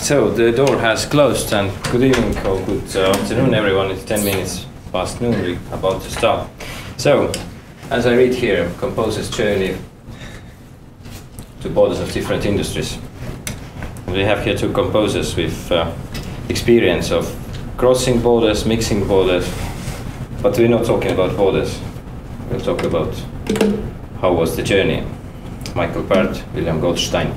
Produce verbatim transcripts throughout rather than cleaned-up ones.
So the door has closed, and good evening or good uh, afternoon everyone. It's ten minutes past noon, we're about to start. So, as I read here, composer's journey to borders of different industries. And we have here two composers with uh, experience of crossing borders, mixing borders, but we're not talking about borders. We'll talk about how was the journey. Michael Pärt, William Goldstein.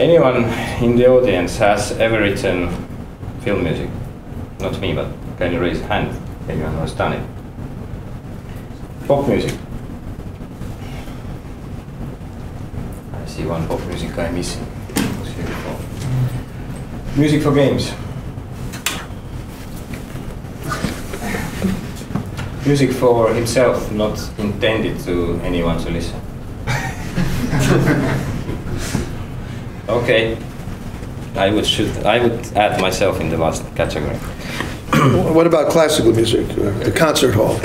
Anyone in the audience has ever written film music? Not me, but can you raise a hand? Anyone who has done it? Pop music. I see one pop music guy missing. Music for games. Music for himself, not intended to anyone to listen. Okay, I would should I would add myself in the last category. What about classical music? Uh, the concert hall.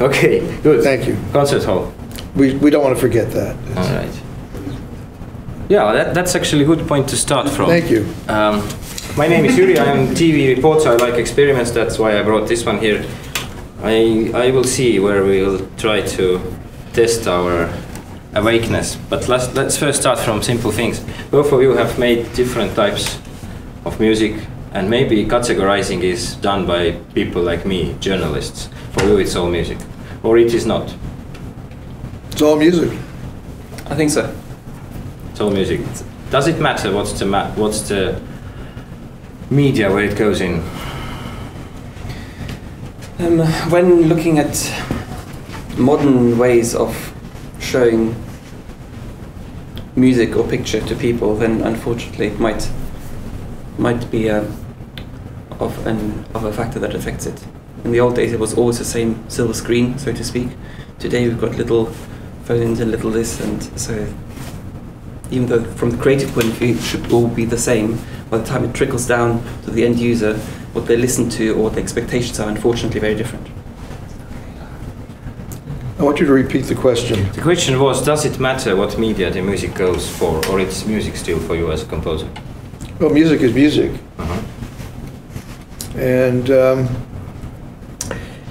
Okay, good. Thank you. Concert hall. We we don't want to forget that. It's all right. Yeah, that, that's actually a good point to start from. Thank you. Um, my name is Jüri. I am a T V reporter. I like experiments. That's why I brought this one here. I I will see where we'll try to test our awakeness, but let's, let's first start from simple things. Both of you have made different types of music, and maybe categorizing is done by people like me, journalists. For you it's all music, or it is not. It's all music. I think so. It's all music. Does it matter what's the, ma what's the media where it goes in? Um, when looking at modern ways of showing music or picture to people, then unfortunately it might might be a, of an of a factor that affects it. In the old days, it was always the same silver screen, so to speak. Today we've got little phones and little this, and so even though from the creative point of view it should all be the same, by the time it trickles down to the end user, what they listen to or what the expectations are, unfortunately, very different. I want you to repeat the question. The question was, does it matter what media the music goes for, or it's music still for you as a composer? Well, music is music. Mm-hmm. And um,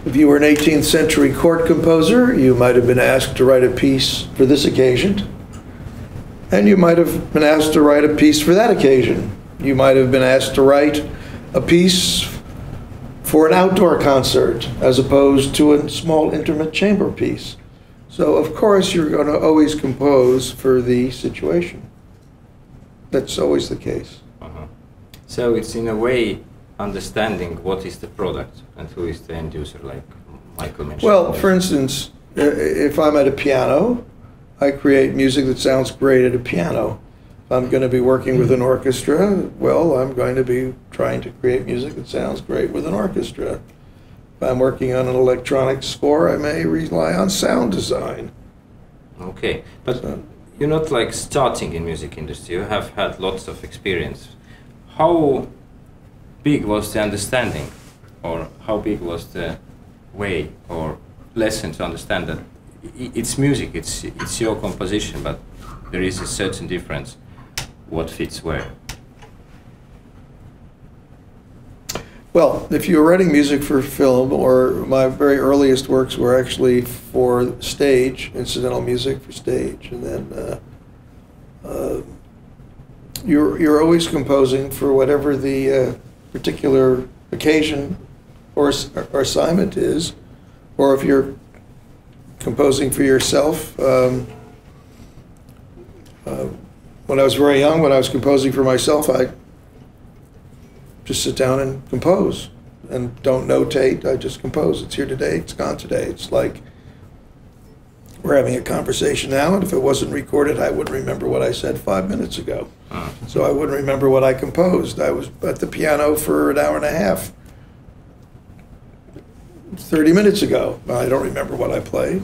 if you were an eighteenth century court composer, you might have been asked to write a piece for this occasion, and you might have been asked to write a piece for that occasion. You might have been asked to write a piece for an outdoor concert, as opposed to a small intimate chamber piece. So, of course, you're going to always compose for the situation. That's always the case. Uh-huh. So it's, in a way, understanding what is the product and who is the end user, like Michael mentioned. Well, for instance, if I'm at a piano, I create music that sounds great at a piano. I'm going to be working with an orchestra, well, I'm going to be trying to create music that sounds great with an orchestra. If I'm working on an electronic score, I may rely on sound design. Okay, but so, you're not like starting in music industry, you have had lots of experience. How big was the understanding, or how big was the way or lesson to understand that it's music, it's, it's your composition, but there is a certain difference? What fits where? Well, if you were writing music for film, or my very earliest works were actually for stage, incidental music for stage, and then uh, uh, you're, you're always composing for whatever the uh, particular occasion or, or assignment is, or if you're composing for yourself. Um, uh, When I was very young, when I was composing for myself, I just sit down and compose and don't notate. I just compose. It's here today, it's gone today. It's like we're having a conversation now, and if it wasn't recorded, I wouldn't remember what I said five minutes ago. So I wouldn't remember what I composed. I was at the piano for an hour and a half thirty minutes ago. I don't remember what I played.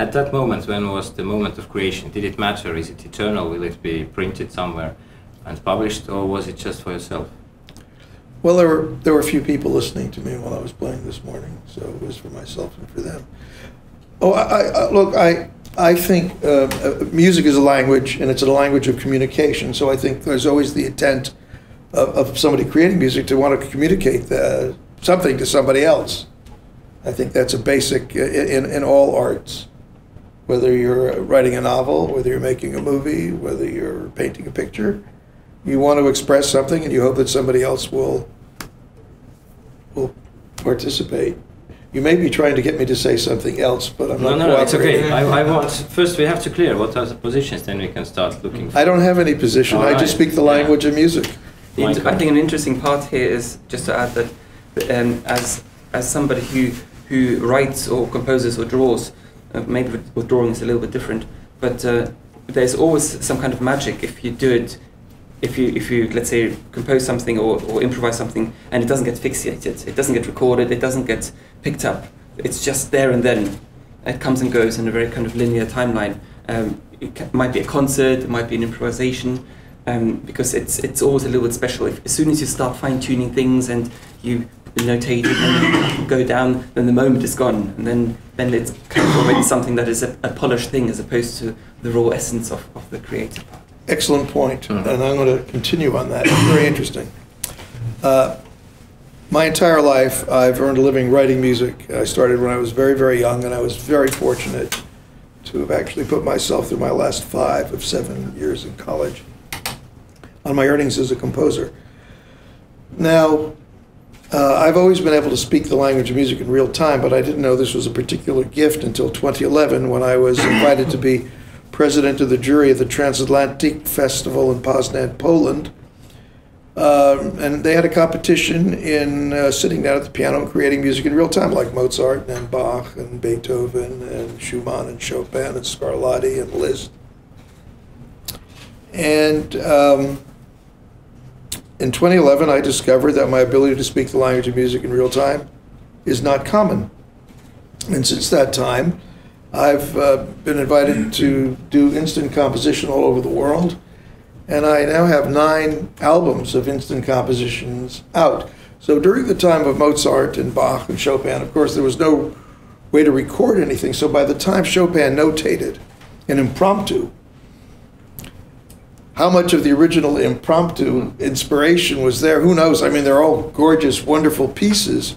At that moment, when was the moment of creation? Did it matter? Is it eternal? Will it be printed somewhere and published, or was it just for yourself? Well, there were there were a few people listening to me while I was playing this morning, so it was for myself and for them. Oh, I, I, look, I I think uh, music is a language, and it's a language of communication. So I think there's always the intent of, of somebody creating music to want to communicate uh, something to somebody else. I think that's a basic in, in all arts, whether you're writing a novel, whether you're making a movie, whether you're painting a picture. You want to express something, and you hope that somebody else will, will participate. You may be trying to get me to say something else, but I'm no, not No, no, it's okay. I, I want, first we have to clear what are the positions, then we can start looking for. I don't have any position. All I right. just speak the language yeah. of music. Michael. I think an interesting part here is just to add that um, as, as somebody who, who writes or composes or draws, uh, maybe with, with drawing is a little bit different, but uh, there's always some kind of magic if you do it. If you, if you, let's say, compose something or, or improvise something, and it doesn't get fixated, it doesn't get recorded, it doesn't get picked up, it's just there and then. It comes and goes in a very kind of linear timeline. Um, it ca might be a concert, it might be an improvisation, um, because it's, it's always a little bit special. If, as soon as you start fine-tuning things and you notate it and you go down, then the moment is gone, and then, then it's kind of already something that is a, a polished thing as opposed to the raw essence of, of the creative part. Excellent point, and I'm going to continue on that. It's very interesting. Uh, my entire life, I've earned a living writing music. I started when I was very, very young, and I was very fortunate to have actually put myself through my last five of seven years in college on my earnings as a composer. Now, uh, I've always been able to speak the language of music in real time, but I didn't know this was a particular gift until twenty eleven, when I was invited to be president of the jury at the Transatlantic Festival in Poznań, Poland. Um, and they had a competition in uh, sitting down at the piano and creating music in real time, like Mozart and Bach and Beethoven and Schumann and Chopin and Scarlatti and Liszt. And um, in twenty eleven, I discovered that my ability to speak the language of music in real time is not common. And since that time, I've uh, been invited to do instant composition all over the world, and I now have nine albums of instant compositions out. So during the time of Mozart and Bach and Chopin, of course, there was no way to record anything. So by the time Chopin notated an impromptu, how much of the original impromptu inspiration was there? Who knows? I mean, they're all gorgeous, wonderful pieces.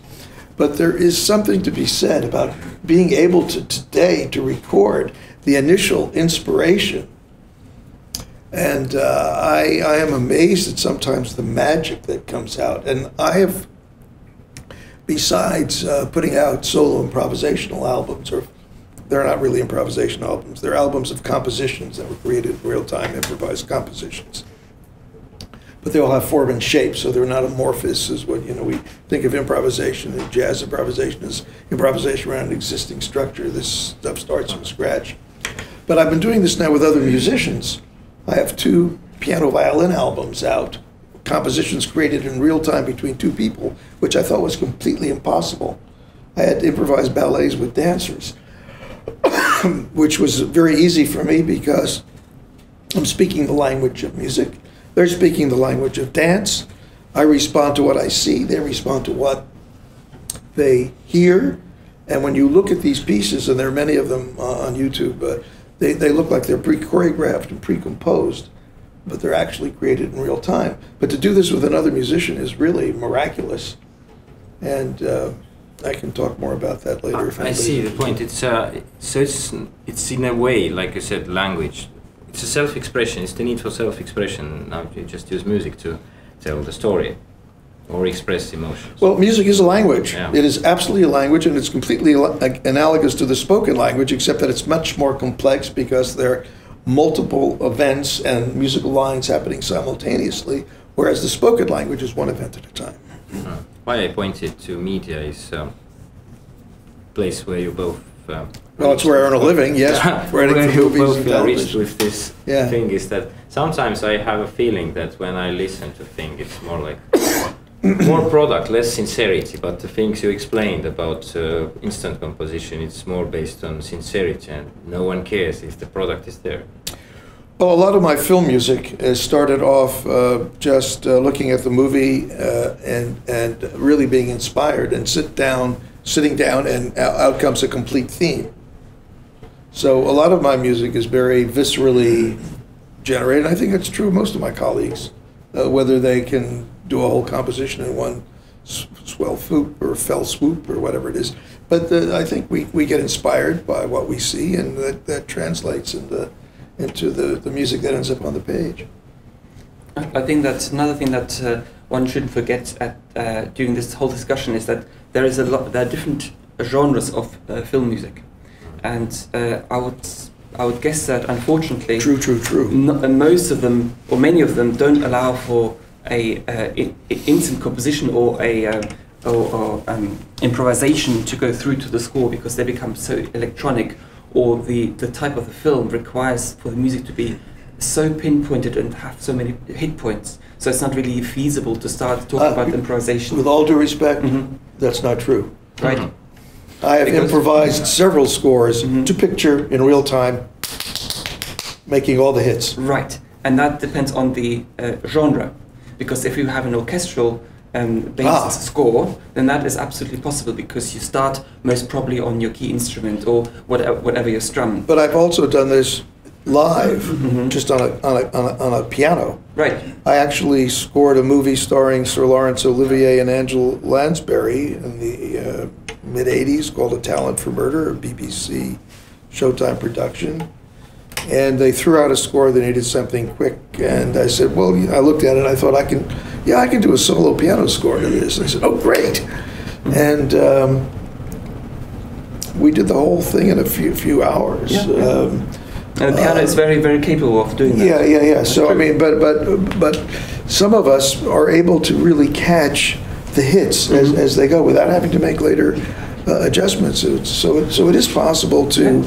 But there is something to be said about being able to today to record the initial inspiration. And uh, I, I am amazed at sometimes the magic that comes out. And I have, besides uh, putting out solo improvisational albums, or they're not really improvisational albums, they're albums of compositions that were created in real-time, improvised compositions. But they all have form and shape, so they're not amorphous as what, you know, we think of improvisation and jazz improvisation as improvisation around an existing structure. This stuff starts from scratch. But I've been doing this now with other musicians. I have two piano violin albums out, compositions created in real time between two people, which I thought was completely impossible. I had to improvise ballets with dancers, which was very easy for me because I'm speaking the language of music. They're speaking the language of dance. I respond to what I see. They respond to what they hear. And when you look at these pieces, and there are many of them uh, on YouTube, uh, they, they look like they're pre-choreographed and pre-composed, but they're actually created in real time. But to do this with another musician is really miraculous. And uh, I can talk more about that later. I, if I see the point. It's, uh, so it's, it's in a way, like you said, language. It's a self-expression. It's the need for self-expression. Now you just use music to tell the story or express emotions. Well, music is a language. Yeah. It is absolutely a language, and it's completely analogous to the spoken language, except that it's much more complex because there are multiple events and musical lines happening simultaneously, whereas the spoken language is one event at a time. Uh, why I pointed to media is a um, place where you both Uh, well, it's where I earn a living, yes. Where you both are rich with this yeah. thing is that sometimes I have a feeling that when I listen to things, it's more like more product, less sincerity. But the things you explained about uh, instant composition, it's more based on sincerity, and no one cares if the product is there. Well, a lot of my film music uh, started off uh, just uh, looking at the movie uh, and, and really being inspired and sit down. sitting down, and out comes a complete theme. So a lot of my music is very viscerally generated. I think that's true of most of my colleagues, uh, whether they can do a whole composition in one swell swoop or fell swoop or whatever it is. But the, I think we, we get inspired by what we see, and that, that translates into, into the, the music that ends up on the page. I think that's another thing that uh, one shouldn't forget at, uh, during this whole discussion, is that there is a lot, there are different genres of uh, film music, and uh, I would I would guess that unfortunately, true, true, true. Not, uh, most of them or many of them don't allow for a uh, in, instant composition or a um, or, or um, improvisation to go through to the score, because they become so electronic, or the the type of the film requires for the music to be so pinpointed and have so many hit points, so it's not really feasible to start talking uh, about improvisation. With all due respect, mm-hmm. that's not true. Right. Mm-hmm. I have because improvised several scores mm-hmm. to picture in real time, making all the hits. Right, and that depends on the uh, genre, because if you have an orchestral um, based ah. score, then that is absolutely possible, because you start most probably on your key instrument or whatever, whatever you're strumming. But I've also done this live, mm-hmm. just on a, on, a, on, a, on a piano. Right. I actually scored a movie starring Sir Lawrence Olivier and Angela Lansbury in the uh, mid eighties called A Talent for Murder, a B B C Showtime production. And they threw out a score, they needed something quick, and I said, well, you know, I looked at it and I thought, I can, yeah, I can do a solo piano score to this. And I said, oh, great. And um, we did the whole thing in a few, few hours. Yeah, yeah. Um, And the piano uh, is very, very capable of doing that. Yeah, yeah, yeah. That's so true. I mean, but but but some of us are able to really catch the hits mm-hmm. as, as they go without having to make later uh, adjustments. So so it, so it is possible to,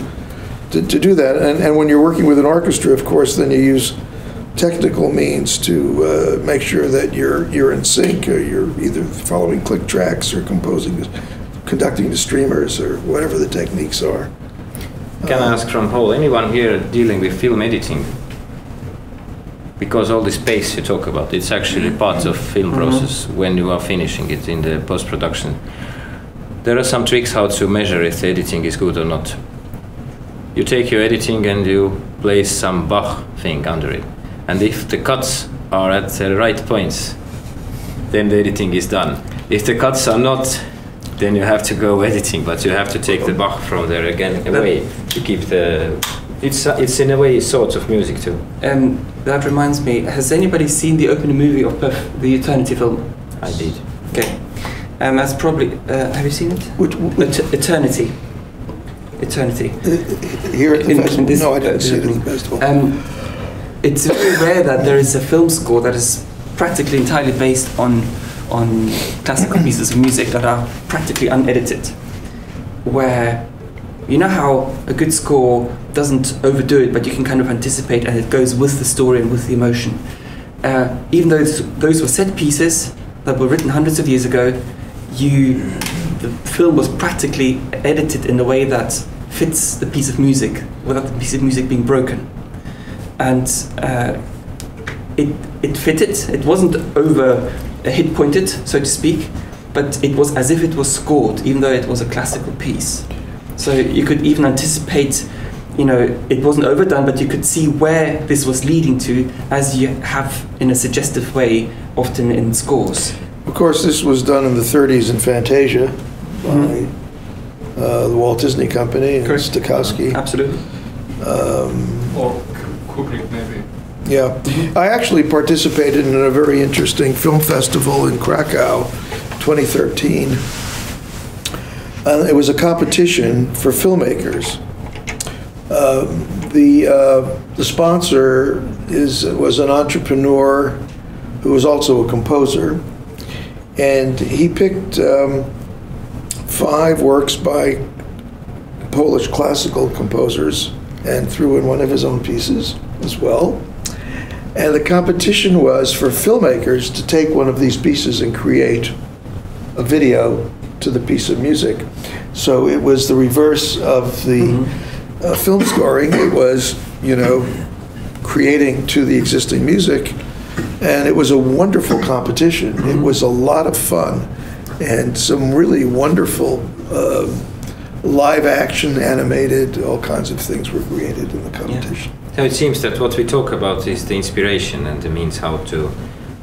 to to do that. And and when you're working with an orchestra, of course, then you use technical means to uh, make sure that you're you're in sync, or you're either following click tracks or composing, conducting the streamers, or whatever the techniques are. Can I ask from Paul, anyone here dealing with film editing? Because all the space you talk about, it's actually part of film mm-hmm. process when you are finishing it in the post-production. There are some tricks how to measure if the editing is good or not. You take your editing and you place some Bach thing under it. And if the cuts are at the right points, then the editing is done. If the cuts are not, then you have to go editing, but you have to take the Bach from there again away to keep the. It's it's in a way sort of music too. And um, that reminds me, has anybody seen the opening movie of Perf, the Eternity film? I did. Okay, um, that's probably. Uh, have you seen it? Which, which Et Eternity. Eternity. Uh, here at the in, festival. In this, no, I didn't uh, see it at the festival. Um, it's very rare that there is a film score that is practically entirely based on. on classical pieces of music that are practically unedited, where you know how a good score doesn't overdo it, but you can kind of anticipate, and it goes with the story and with the emotion. Uh, even though those, those were set pieces that were written hundreds of years ago, you, the film was practically edited in a way that fits the piece of music, without the piece of music being broken. And uh, it, it fitted, it wasn't over hit pointed, so to speak, but it was as if it was scored, even though it was a classical piece. So you could even anticipate, you know, it wasn't overdone, but you could see where this was leading to, as you have in a suggestive way, often in scores. Of course, this was done in the thirties in Fantasia by mm-hmm. uh, the Walt Disney Company and Correct. Stokowski. Absolutely. Um, or Kubrick, maybe. Yeah, I actually participated in a very interesting film festival in Krakow, twenty thirteen. Uh, it was a competition for filmmakers. Uh, the uh, the sponsor is was an entrepreneur who was also a composer, and he picked um, five works by Polish classical composers and threw in one of his own pieces as well. And the competition was for filmmakers to take one of these pieces and create a video to the piece of music. So it was the reverse of the mm-hmm. uh, film scoring. It was, you know, creating to the existing music. And it was a wonderful competition. Mm-hmm. It was a lot of fun, and some really wonderful uh, live action, animated, all kinds of things were created in the competition. Yeah. So it seems that what we talk about is the inspiration and the means how to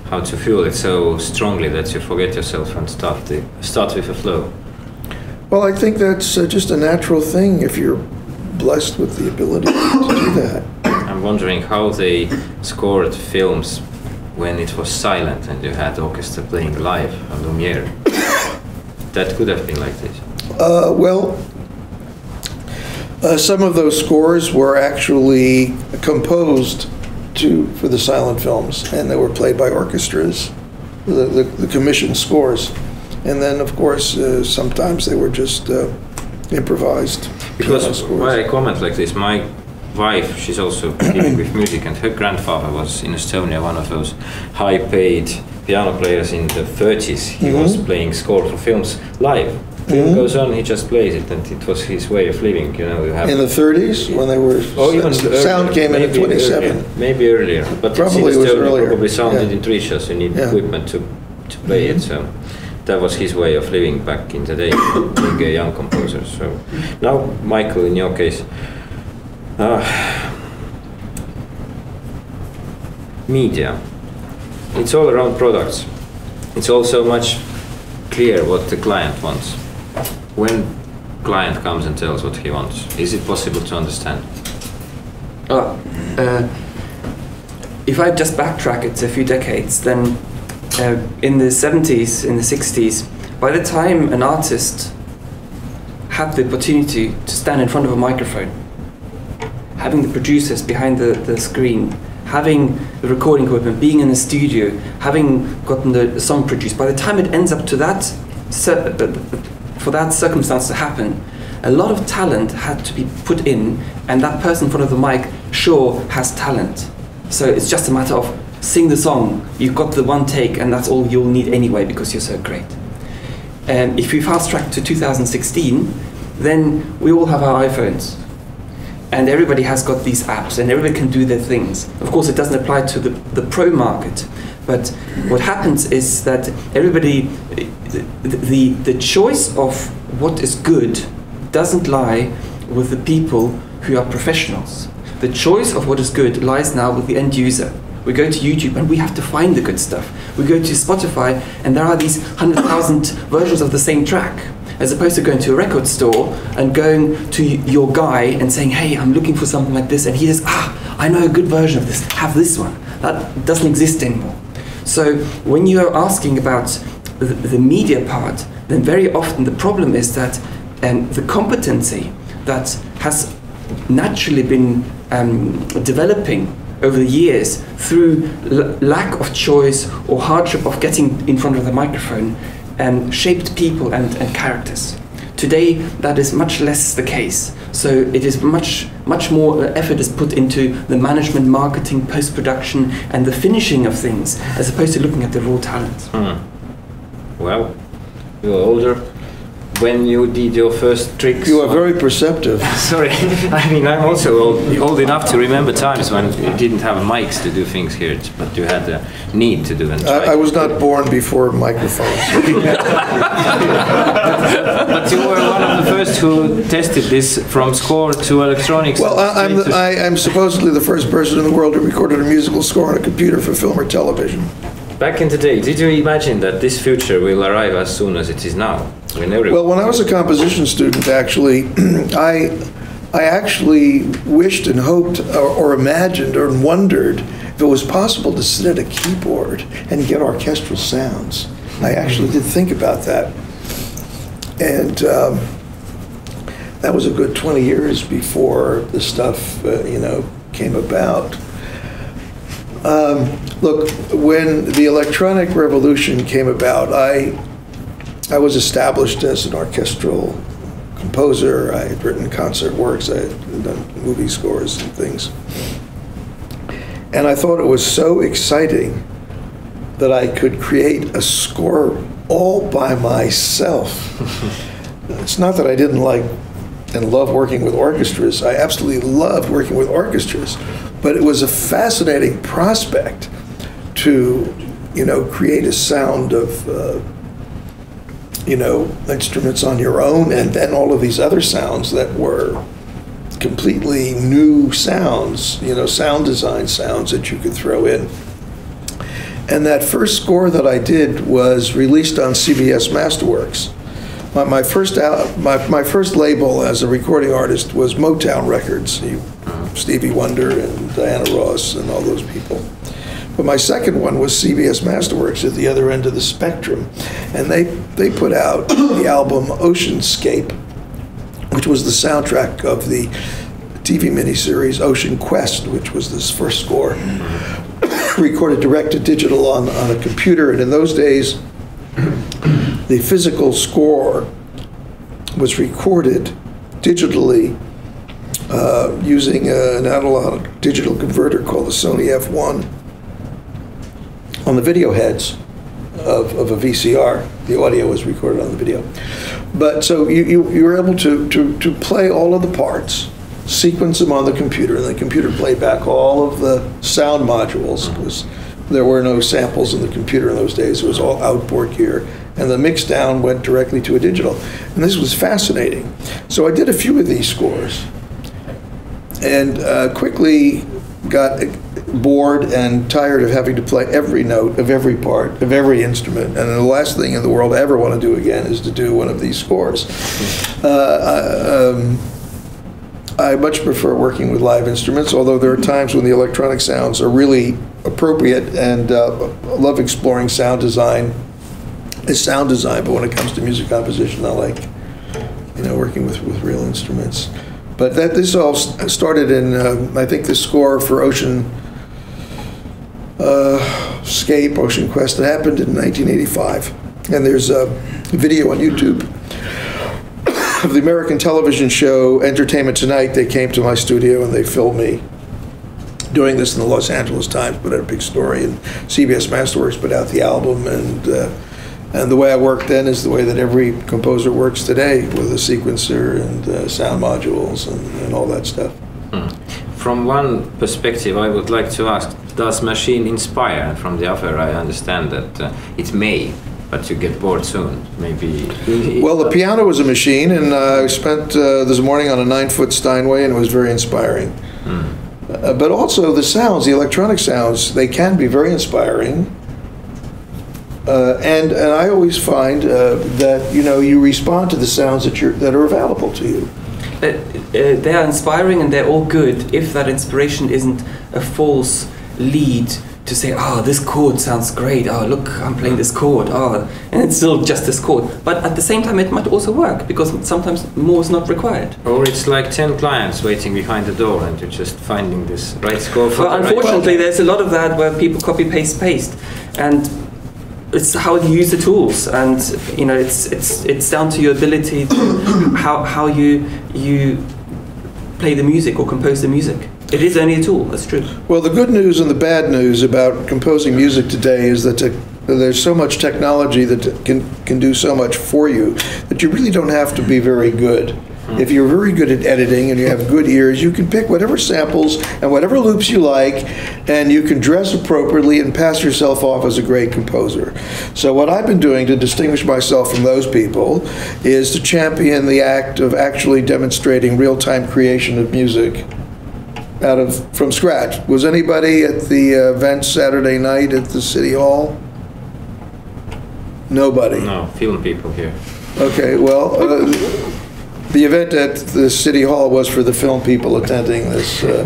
how to fuel it so strongly that you forget yourself and start the, start with a flow. Well, I think that's uh, just a natural thing if you're blessed with the ability to do that. I'm wondering how they scored films when it was silent and you had orchestra playing live on Lumiere. That could have been like this. Uh, well, uh, some of those scores were actually composed to for the silent films, and they were played by orchestras, the, the, the commissioned scores. And then, of course, uh, sometimes they were just uh, improvised. Because why I comment like this, my wife, she's also dealing with music, and her grandfather was in Estonia, one of those high-paid piano players in the thirties. He mm-hmm. was playing score for films live. Film mm-hmm. goes on, he just plays it, and it was his way of living. You know, you have in the thirties yeah. when they were, or even the earlier, sound came in at twenty-seven, earlier, maybe earlier, but probably it was earlier. Probably sounded yeah. in three shows. You need yeah. equipment to to play mm-hmm. it. So that was his way of living back in the day, being a young composer. So now, Michael, in your case, uh, media, it's all around products. It's all so much clear what the client wants. When client comes and tells what he wants, is it possible to understand? Uh, uh, if I just backtrack it a few decades, then uh, in the seventies, in the sixties, by the time an artist had the opportunity to stand in front of a microphone, having the producers behind the, the screen, having the recording equipment, being in the studio, having gotten the song produced, by the time it ends up to that, for that circumstance to happen, a lot of talent had to be put in, and that person in front of the mic sure has talent. So it's just a matter of sing the song, you've got the one take, and that's all you'll need anyway because you're so great. And if we fast track to two thousand sixteen, then we all have our iPhones. And everybody has got these apps, and everybody can do their things. Of course, it doesn't apply to the, the pro market, but what happens is that everybody, the, the, the choice of what is good doesn't lie with the people who are professionals. The choice of what is good lies now with the end user. We go to YouTube and we have to find the good stuff. We go to Spotify and there are these one hundred thousand versions of the same track, as opposed to going to a record store and going to your guy and saying, hey, I'm looking for something like this, and he says, ah, I know a good version of this, have this one. That doesn't exist anymore. So when you are asking about the, the media part, then very often the problem is that um, the competency that has naturally been um, developing over the years through l lack of choice or hardship of getting in front of the microphone and shaped people and, and characters. Today, that is much less the case. So it is much, much more effort is put into the management, marketing, post-production, and the finishing of things, as opposed to looking at the raw talent. Mm. Well, you're older. When you did your first tricks... You are very perceptive. Sorry, I mean, I'm also old, old enough to remember times when you didn't have mics to do things here, but you had the need to do them. I, I was not born before microphones. But you were one of the first who tested this from score to electronics. Well, I, I'm, the, I, I'm supposedly the first person in the world who recorded a musical score on a computer for film or television. Back in the day, did you imagine that this future will arrive as soon as it is now? When well, when I was a composition student, actually, I, I actually wished and hoped or, or imagined or wondered if it was possible to sit at a keyboard and get orchestral sounds. I actually did think about that. And um, that was a good twenty years before the stuff, uh, you know, came about. Um, look, when the electronic revolution came about, I, I was established as an orchestral composer. I had written concert works, I had done movie scores and things. And I thought it was so exciting that I could create a score all by myself. It's not that I didn't like and love working with orchestras. I absolutely loved working with orchestras. But it was a fascinating prospect to, you know, create a sound of uh, you know, instruments on your own, and then all of these other sounds that were completely new sounds, you know, sound design sounds that you could throw in. And that first score that I did was released on C B S Masterworks. My, my, first, out, my, my first label as a recording artist was Motown Records, you, Stevie Wonder and Diana Ross and all those people. But my second one was C B S Masterworks at the other end of the spectrum. And they, they put out the album Oceanscape, which was the soundtrack of the T V miniseries Ocean Quest, which was this first score, recorded direct to digital on, on a computer. And in those days, the physical score was recorded digitally uh, using a, an analog digital converter called the Sony F one. On the video heads of, of a V C R. The audio was recorded on the video. But so you, you, you were able to, to, to play all of the parts, sequence them on the computer, and the computer played back all of the sound modules, because there were no samples in the computer in those days. It was all outboard gear. And the mix down went directly to a digital. And this was fascinating. So I did a few of these scores and uh, quickly got bored and tired of having to play every note of every part of every instrument, and the last thing in the world I ever want to do again is to do one of these scores. Uh, I, um, I much prefer working with live instruments, although there are times when the electronic sounds are really appropriate, and uh, I love exploring sound design as sound design, but when it comes to music composition, I like, you know, working with, with real instruments. But that, this all started in, uh, I think the score for Ocean uh, Scape, Ocean Quest, that happened in nineteen eighty-five. And there's a video on YouTube of the American television show Entertainment Tonight. They came to my studio and they filmed me doing this, in the Los Angeles Times put out a big story, and C B S Masterworks put out the album. And uh, And the way I worked then is the way that every composer works today, with a sequencer and uh, sound modules and, and all that stuff. Mm. From one perspective, I would like to ask, does machine inspire? And from the other, I understand that uh, it may, but you get bored soon, maybe. Well, the piano was a machine, and uh, I spent uh, this morning on a nine-foot Steinway, and it was very inspiring. Mm. Uh, but also the sounds, the electronic sounds, they can be very inspiring. Uh, and, and I always find uh, that, you know, you respond to the sounds that, you're, that are available to you. Uh, uh, they are inspiring and they're all good if that inspiration isn't a false lead to say, oh, this chord sounds great, oh, look, I'm playing this chord, oh, and it's still just this chord. But at the same time, it might also work, because sometimes more is not required. Or it's like ten clients waiting behind the door and you're just finding this right score for well, the unfortunately, right there's a lot of that where people copy, paste, paste. and. It's how you use the tools, and you know, it's it's it's down to your ability, to how how you you play the music or compose the music. It is only a tool. That's true. Well, the good news and the bad news about composing music today is that te there's so much technology that can can do so much for you that you really don't have to be very good. If you're very good at editing and you have good ears, you can pick whatever samples and whatever loops you like, and you can dress appropriately and pass yourself off as a great composer. So what I've been doing to distinguish myself from those people is to champion the act of actually demonstrating real-time creation of music out of from scratch. Was anybody at the event Saturday night at the City Hall? Nobody. No, film people here. Okay, well... Uh, the event at the City Hall was for the film people attending this uh,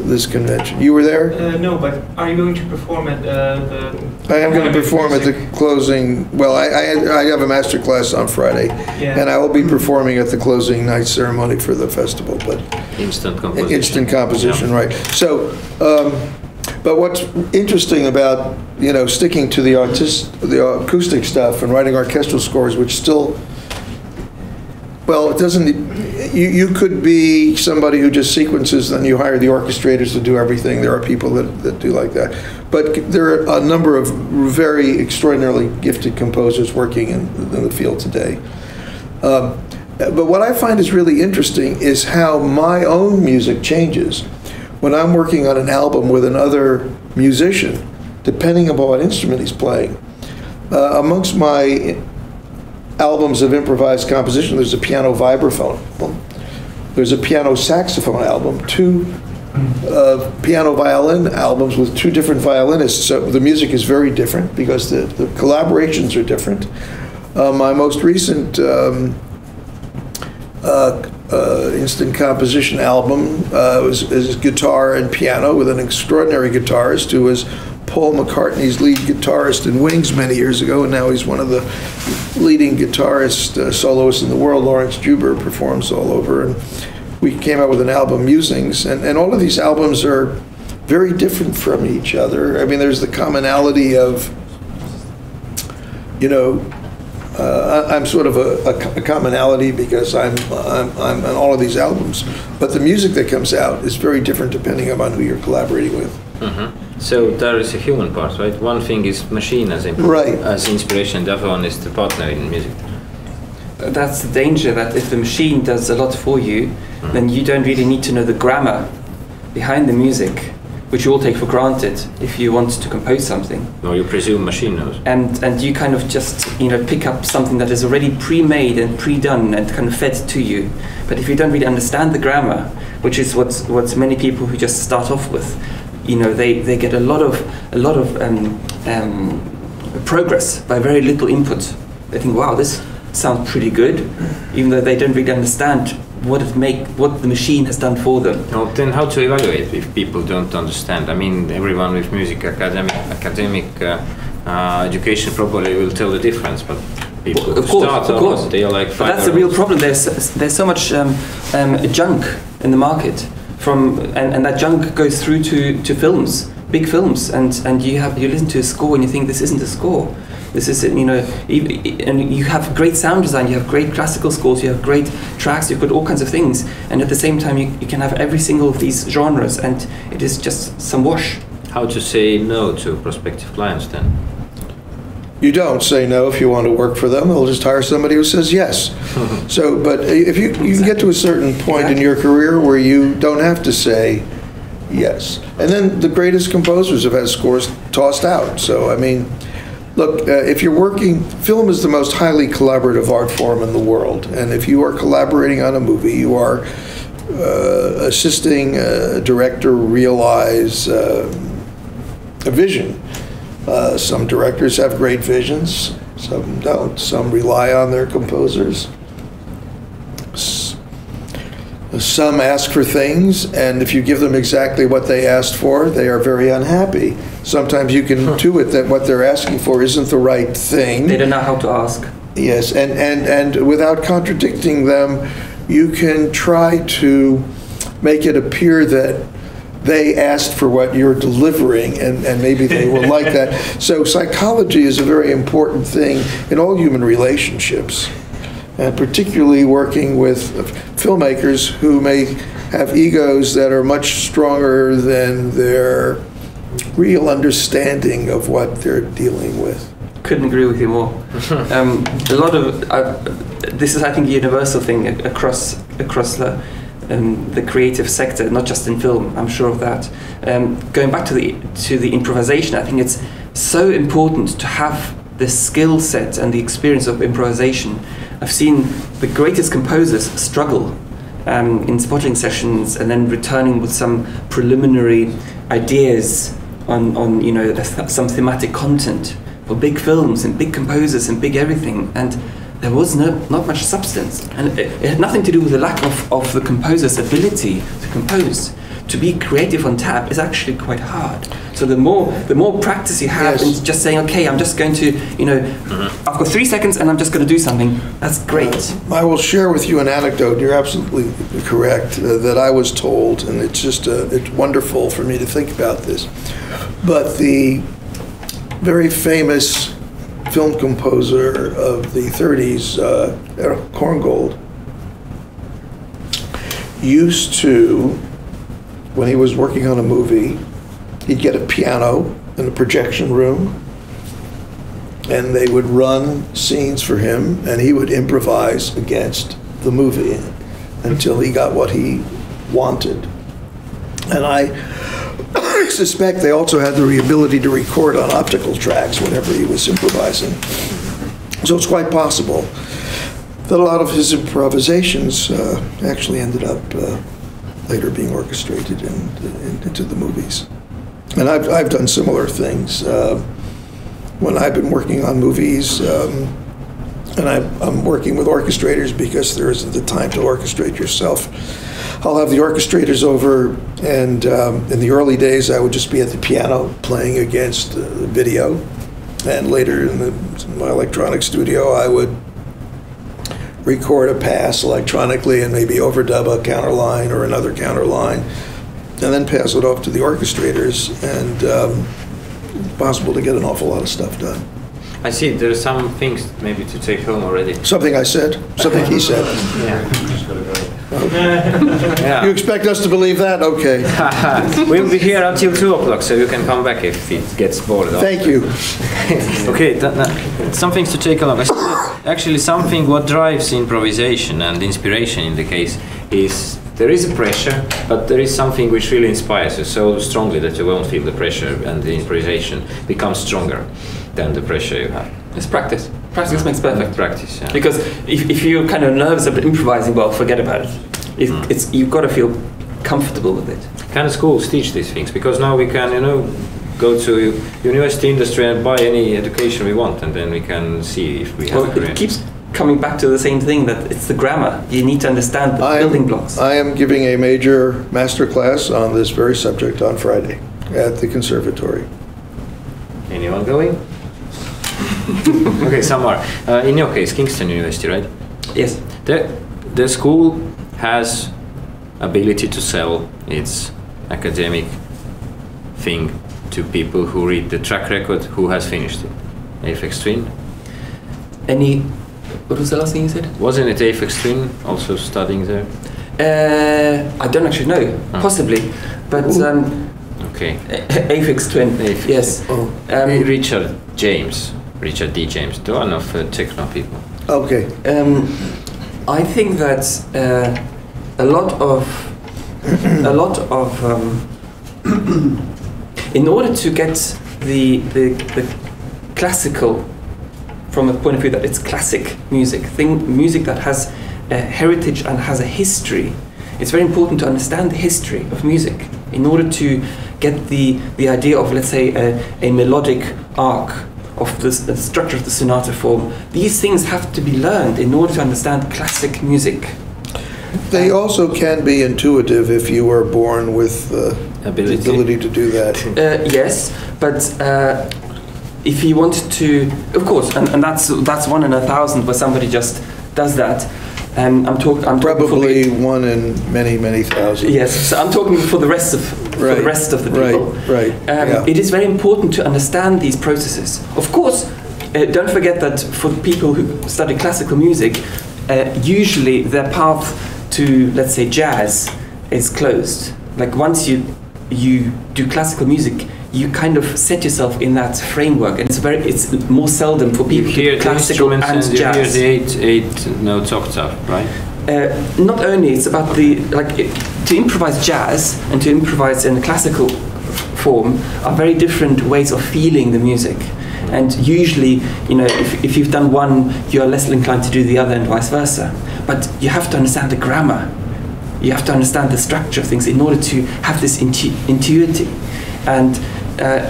this convention. You were there? Uh, no, but are you going to perform at uh, the... I am going to perform at the closing... Well, I, I, I have a master class on Friday, yeah. And I will be performing at the closing night ceremony for the festival. But instant composition. Instant composition, yeah. Right. So, um, but what's interesting about, you know, sticking to the, artist, the acoustic stuff and writing orchestral scores, which still... Well, it doesn't, you, you could be somebody who just sequences, then you hire the orchestrators to do everything. There are people that, that do like that. But there are a number of very extraordinarily gifted composers working in, in the field today. Um, but what I find is really interesting is how my own music changes. When I'm working on an album with another musician, depending upon what instrument he's playing, uh, amongst my albums of improvised composition. There's a piano vibraphone album. There's a piano saxophone album. Two uh, piano violin albums with two different violinists. So the music is very different because the, the collaborations are different. Uh, my most recent um, uh, uh, instant composition album uh, was, is guitar and piano with an extraordinary guitarist who was Paul McCartney's lead guitarist in Wings many years ago, and now he's one of the leading guitarist uh, soloists in the world. Lawrence Juber performs all over, and we came out with an album, Musings, and, and all of these albums are very different from each other. I mean, there's the commonality of, you know, uh, I, I'm sort of a, a, a commonality because I'm, I'm, I'm on all of these albums, but the music that comes out is very different depending upon who you're collaborating with. Mm-hmm. So there is a human part, right? One thing is machine as, imp right. as inspiration, the other one is the partner in music. That's the danger, that if the machine does a lot for you, mm-hmm. then you don't really need to know the grammar behind the music, which you all take for granted if you want to compose something. Or you presume machine knows. And, and you kind of just, you know, pick up something that is already pre-made and pre-done and kind of fed to you. But if you don't really understand the grammar, which is what's, what's many people who just start off with, you know, they, they get a lot of a lot of um, um, progress by very little input. They think, wow, this sounds pretty good, even though they don't really understand what it make what the machine has done for them. Well, then how to evaluate if people don't understand? I mean, everyone with music academic academic uh, uh, education probably will tell the difference, but. Well, of course, of course. They are like but that's the real problem. There's there's so much um, um, junk in the market. From and, and that junk goes through to, to films, big films, and, and you have you listen to a score and you think this isn't a score, this is you know, and you have great sound design, you have great classical scores, you have great tracks, you've got all kinds of things, and at the same time you, you can have every single of these genres, and it is just some wash. How to say no to prospective clients then? You don't say no if you want to work for them. They'll just hire somebody who says yes. So, but if you, you can get to a certain point in your career where you don't have to say yes. And then the greatest composers have had scores tossed out. So, I mean, look, uh, if you're working, film is the most highly collaborative art form in the world. And if you are collaborating on a movie, you are uh, assisting a director realize uh, a vision. Uh, some directors have great visions, some don't. Some rely on their composers. S some ask for things, and if you give them exactly what they asked for, they are very unhappy. Sometimes you can huh. do it that what they're asking for isn't the right thing. They don't know how to ask. Yes, and, and, and without contradicting them, you can try to make it appear that they asked for what you're delivering, and, and maybe they will like that. So psychology is a very important thing in all human relationships, and particularly working with filmmakers who may have egos that are much stronger than their real understanding of what they're dealing with. Couldn't agree with you more. Um, a lot of, uh, this is I think a universal thing across, across the, Um, the creative sector, not just in film, I'm sure of that. Um, going back to the to the improvisation, I think it's so important to have the skill set and the experience of improvisation. I've seen the greatest composers struggle um, in spotting sessions and then returning with some preliminary ideas on, on you know, some thematic content for big films and big composers and big everything. And there was no, not much substance, and it, it had nothing to do with the lack of, of the composer's ability to compose. To be creative on tap is actually quite hard. So the more the more practice you have yes. in just saying, okay, I'm just going to, you know, mm-hmm. I've got three seconds and I'm just going to do something, that's great. Uh, I will share with you an anecdote, you're absolutely correct, uh, that I was told, and it's just uh, it's wonderful for me to think about this. But the very famous film composer of the thirties, uh, Erich Korngold, used to, when he was working on a movie, he'd get a piano in a projection room, and they would run scenes for him, and he would improvise against the movie until he got what he wanted. And I I suspect they also had the ability to record on optical tracks whenever he was improvising. So it's quite possible that a lot of his improvisations uh, actually ended up uh, later being orchestrated in, in, into the movies. And I've, I've done similar things. Uh, when I've been working on movies, um, and I, I'm working with orchestrators because there isn't the time to orchestrate yourself, I'll have the orchestrators over, and um, in the early days I would just be at the piano playing against uh, video, and later in, the, in my electronic studio I would record a pass electronically and maybe overdub a counterline or another counterline, and then pass it off to the orchestrators, and um, it's possible to get an awful lot of stuff done. I see. There are some things maybe to take home already. Something I said. Something he said. Yeah. Okay. Yeah. You expect us to believe that? Okay. We'll be here until two o'clock, so you can come back if it gets bored. Thank after. You. Okay. That, that, some things to take along. Actually, something what drives improvisation and inspiration in the case is there is a pressure, but there is something which really inspires you so strongly that you won't feel the pressure, and the improvisation becomes stronger than the pressure you have. It's practice. Practice makes perfect. Practice, yeah. Because if, if you're kind of nervous about improvising, well, forget about it. It mm. it's, you've got to feel comfortable with it. Can schools teach these things? Because now we can, you know, go to university industry and buy any education we want, and then we can see if we have well, a career. It keeps coming back to the same thing, that it's the grammar. You need to understand the I building am, blocks. I am giving a major master class on this very subject on Friday at the conservatory. Anyone going? Okay, somewhere. Uh, in your case, Kingston University, right? Yes. The, the school has ability to sell its academic thing to people who read the track record, who has finished it. A F X Twin. Any, what was the last thing you said? Wasn't it A F X Twin also studying there? Uh, I don't actually know, oh. possibly, but... Um, okay. A F X Twin, A F X. Yes. Oh. Um, Richard James. Richard D. James, do I know for techno people? Okay. Um, I think that uh, a lot of, a lot of, um, in order to get the, the the classical, from the point of view that it's classic music, thing music that has a heritage and has a history, it's very important to understand the history of music in order to get the the idea of, let's say, a, a melodic arc. Of the, the structure of the sonata form. These things have to be learned in order to understand classic music. They also can be intuitive if you are born with uh, ability. the ability to do that. Uh, yes, but uh, if you want to, of course, and, and that's that's one in a thousand where somebody just does that. And I'm, talk, I'm talking probably the, one in many, many thousands. Yes, so I'm talking for the rest of right, for the rest of the people. Right, right. Um, yeah. It is very important to understand these processes. Of course, uh, don't forget that for people who study classical music, uh, usually their path to, let's say, jazz is closed. Like once you you do classical music, you kind of set yourself in that framework, and it's very it's more seldom for people to hear classical and, and you jazz. You hear the eight eight notes octave, right? Uh, not only it's about okay. the like it, to improvise jazz and to improvise in the classical form are very different ways of feeling the music, and usually you know if if you've done one, you are less inclined to do the other, and vice versa. But you have to understand the grammar, you have to understand the structure of things in order to have this intu intuity and. Uh,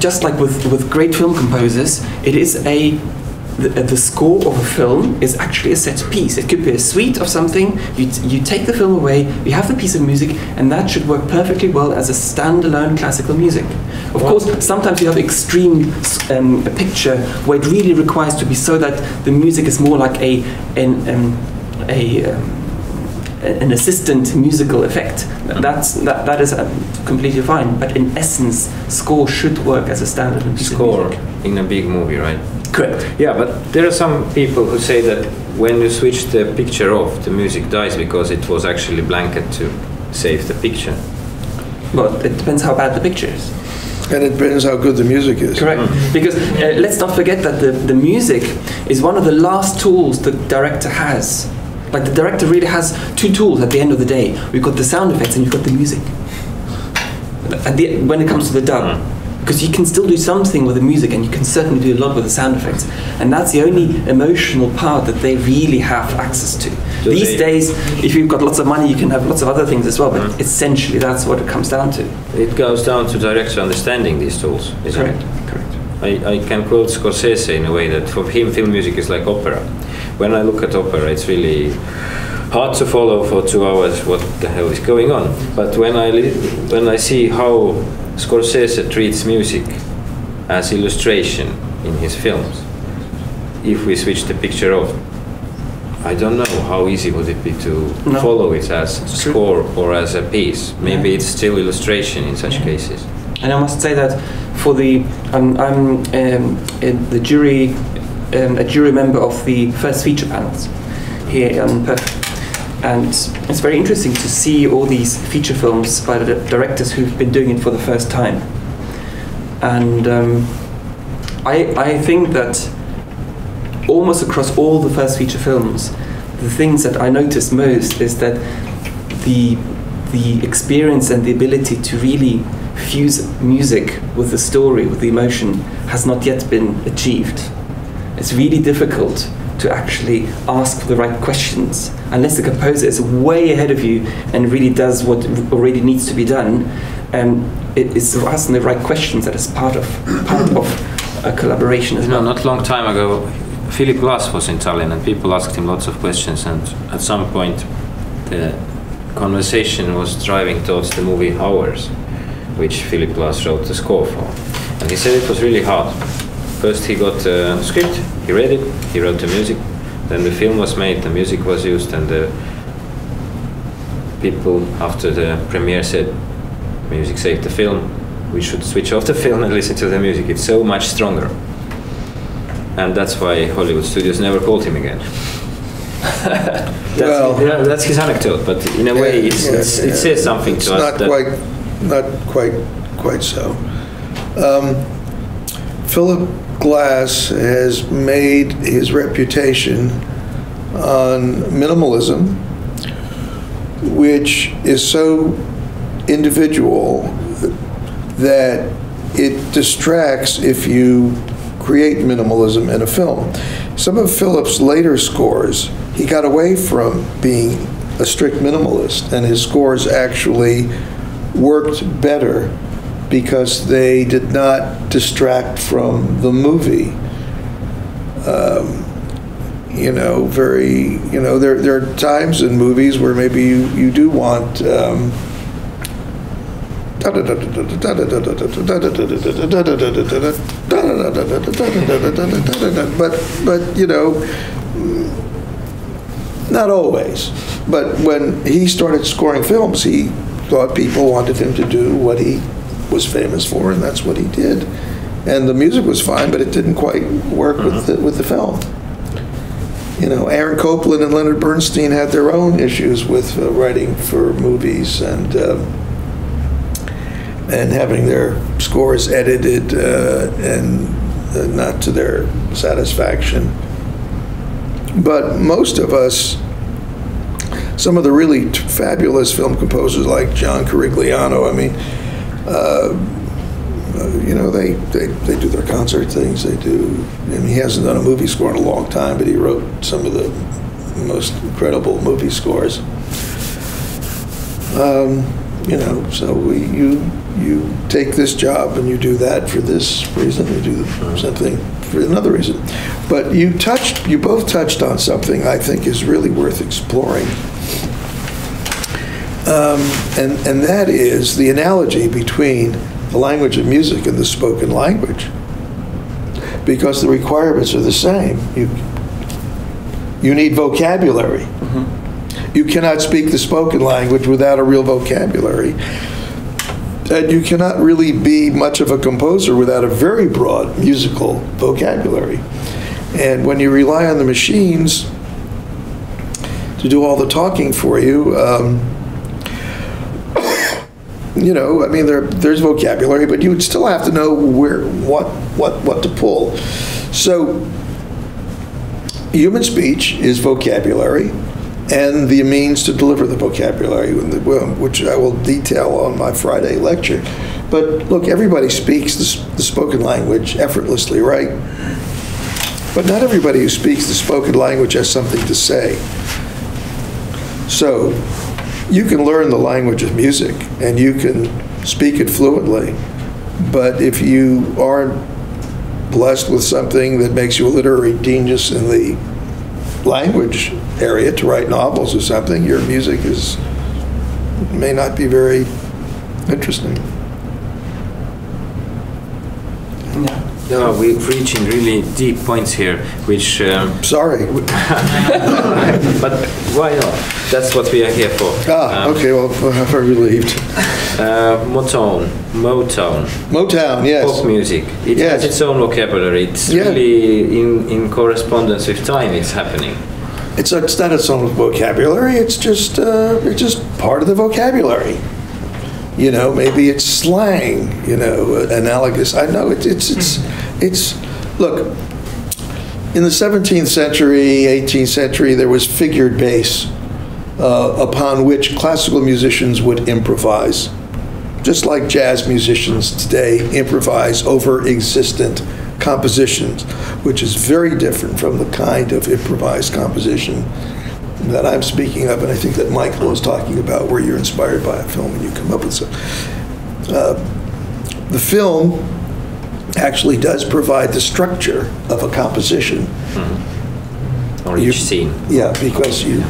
just like with, with great film composers, it is a the, the score of a film is actually a set piece. It could be a suite of something. You t you take the film away, you have the piece of music, and that should work perfectly well as a standalone classical music. Of well, course, sometimes you have extreme um, a picture where it really requires to be so that the music is more like a an um, a um, an assistant musical effect. That's, that, that is uh, completely fine, but in essence, score should work as a standard piece of music. Score in a big movie, right? Correct. Yeah, but there are some people who say that when you switch the picture off, the music dies because it was actually blanket to save the picture. Well, it depends how bad the picture is. And it depends how good the music is. Correct. Mm. Because uh, let's not forget that the, the music is one of the last tools the director has. Like the director really has two tools at the end of the day. We've got the sound effects and you've got the music. At the, when it comes to the dub, because you can still do something with the music, and you can certainly do a lot with the sound effects, and that's the only emotional part that they really have access to. So these days, if you've got lots of money, you can have lots of other things as well, but mm. essentially that's what it comes down to. It goes down to director understanding these tools, isn't Correct. it? Correct. I, I can quote Scorsese in a way that for him film music is like opera. When I look at opera, it's really hard to follow for two hours what the hell is going on. But when I, li when I see how Scorsese treats music as illustration in his films, if we switch the picture off, I don't know how easy would it be to no. follow it as a score or as a piece. Maybe yeah. it's still illustration in such yeah. cases. And I must say that for the, um, I'm um, uh, the jury, um, a jury member of the first feature panels here in Perth. And it's very interesting to see all these feature films by the directors who've been doing it for the first time. And um, I, I think that almost across all the first feature films, the things that I noticed most is that the, the experience and the ability to really fuse music with the story, with the emotion, has not yet been achieved. It's really difficult to actually ask the right questions unless the composer is way ahead of you and really does what already needs to be done. And it is asking the right questions that is part of part of a collaboration as you well. No, not long time ago, Philip Glass was in Tallinn, and people asked him lots of questions. And at some point, the conversation was driving towards the movie Hours, which Philip Glass wrote the score for. And he said it was really hard. First he got a script, he read it, he wrote the music, then the film was made, the music was used, and the people after the premiere said, music saved the film, we should switch off the film and listen to the music, it's so much stronger. And that's why Hollywood studios never called him again. that's, well, yeah, that's his anecdote, but in a way it's, yeah, it's, yeah, it says something to us. Not quite, not quite, quite so. Um, Philip Glass has made his reputation on minimalism, which is so individual that it distracts if you create minimalism in a film. Some of Philip's later scores, he got away from being a strict minimalist, and his scores actually worked better because they did not distract from the movie. Um, you know, very, you know, there, there are times in movies where maybe you, you do want um, but, but, you know, not always. But when he started scoring films, he thought people wanted him to do what he was famous for, and that's what he did. And the music was fine, but it didn't quite work mm-hmm. with the, with the film. You know, Aaron Copland and Leonard Bernstein had their own issues with uh, writing for movies and um, and having their scores edited uh, and uh, not to their satisfaction. But most of us, some of the really t fabulous film composers like John Carigliano, I mean. Uh, you know, they, they, they do their concert things, they do, and he hasn't done a movie score in a long time, but he wrote some of the most incredible movie scores. Um, you know, so we, you, you take this job and you do that for this reason, you do something for another reason. But you touched, you both touched on something I think is really worth exploring. Um, and, and that is the analogy between the language of music and the spoken language, because the requirements are the same. You, you need vocabulary. Mm-hmm. You cannot speak the spoken language without a real vocabulary. And you cannot really be much of a composer without a very broad musical vocabulary. And when you rely on the machines to do all the talking for you, um, you know, I mean, there, there's vocabulary, but you would still have to know where, what, what, what to pull. So, human speech is vocabulary, and the means to deliver the vocabulary, which I will detail on my Friday lecture. But look, everybody speaks the, the spoken language effortlessly, right? But not everybody who speaks the spoken language has something to say. So you can learn the language of music, and you can speak it fluently, but if you aren't blessed with something that makes you a literary genius in the language area to write novels or something, your music is may not be very interesting. No. No, we're reaching really deep points here, which... Um, Sorry. But why not? That's what we are here for. Ah, um, okay, well, I'm relieved. Uh, Motown, Motown. Motown, yes. Pop music. It yes. has its own vocabulary. It's yeah. really in, in correspondence with time it's happening. It's, it's not its own vocabulary, it's just, uh, it's just part of the vocabulary. You know, maybe it's slang. You know, analogous. I know it's it's it's it's. Look, in the seventeenth century, eighteenth century, there was figured bass, uh, upon which classical musicians would improvise, just like jazz musicians today improvise over existent compositions, which is very different from the kind of improvised composition that I'm speaking of, and I think that Michael is talking about, where you're inspired by a film and you come up with some. Uh, the film actually does provide the structure of a composition. Mm-hmm. Or each scene. Yeah, because you...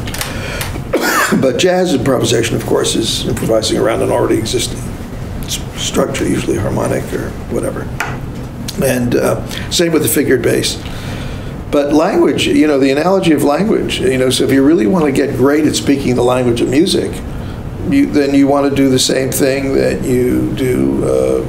But jazz improvisation, of course, is improvising around an already existing structure, usually harmonic or whatever. And uh, same with the figured bass. But language, you know, the analogy of language, you know, so if you really want to get great at speaking the language of music, you, then you want to do the same thing that you do uh,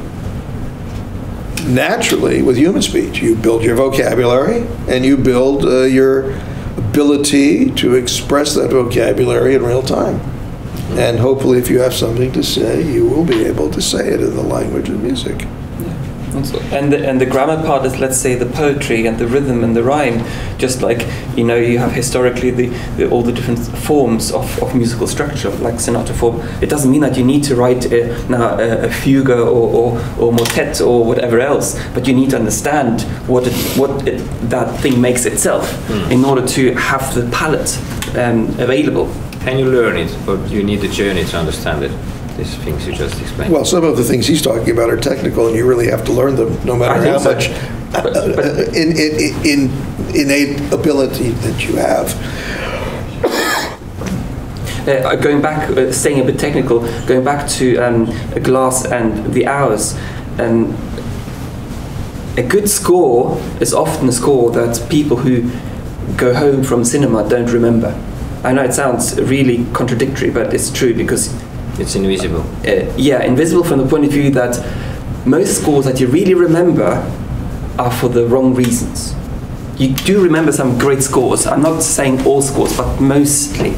naturally with human speech. You build your vocabulary, and you build uh, your ability to express that vocabulary in real time. And hopefully if you have something to say, you will be able to say it in the language of music. And the, and the grammar part is, let's say, the poetry and the rhythm and the rhyme, just like, you know, you have historically the, the, all the different forms of, of musical structure, like sonata form. It doesn't mean that you need to write a, now a, a fugue or, or, or motet or whatever else, but you need to understand what, it, what it, that thing makes itself mm. in order to have the palette um, available. Can you learn it, but you need a journey to understand it? These things you just explained. Well, some of the things he's talking about are technical, and you really have to learn them, no matter how so. much but, but uh, in, in, in, innate ability that you have. Uh, going back, uh, staying a bit technical, going back to um, Glass and the Hours, um, a good score is often a score that people who go home from cinema don't remember. I know it sounds really contradictory, but it's true, because it's invisible. Uh, yeah, invisible from the point of view that most scores that you really remember are for the wrong reasons. You do remember some great scores. I'm not saying all scores, but mostly.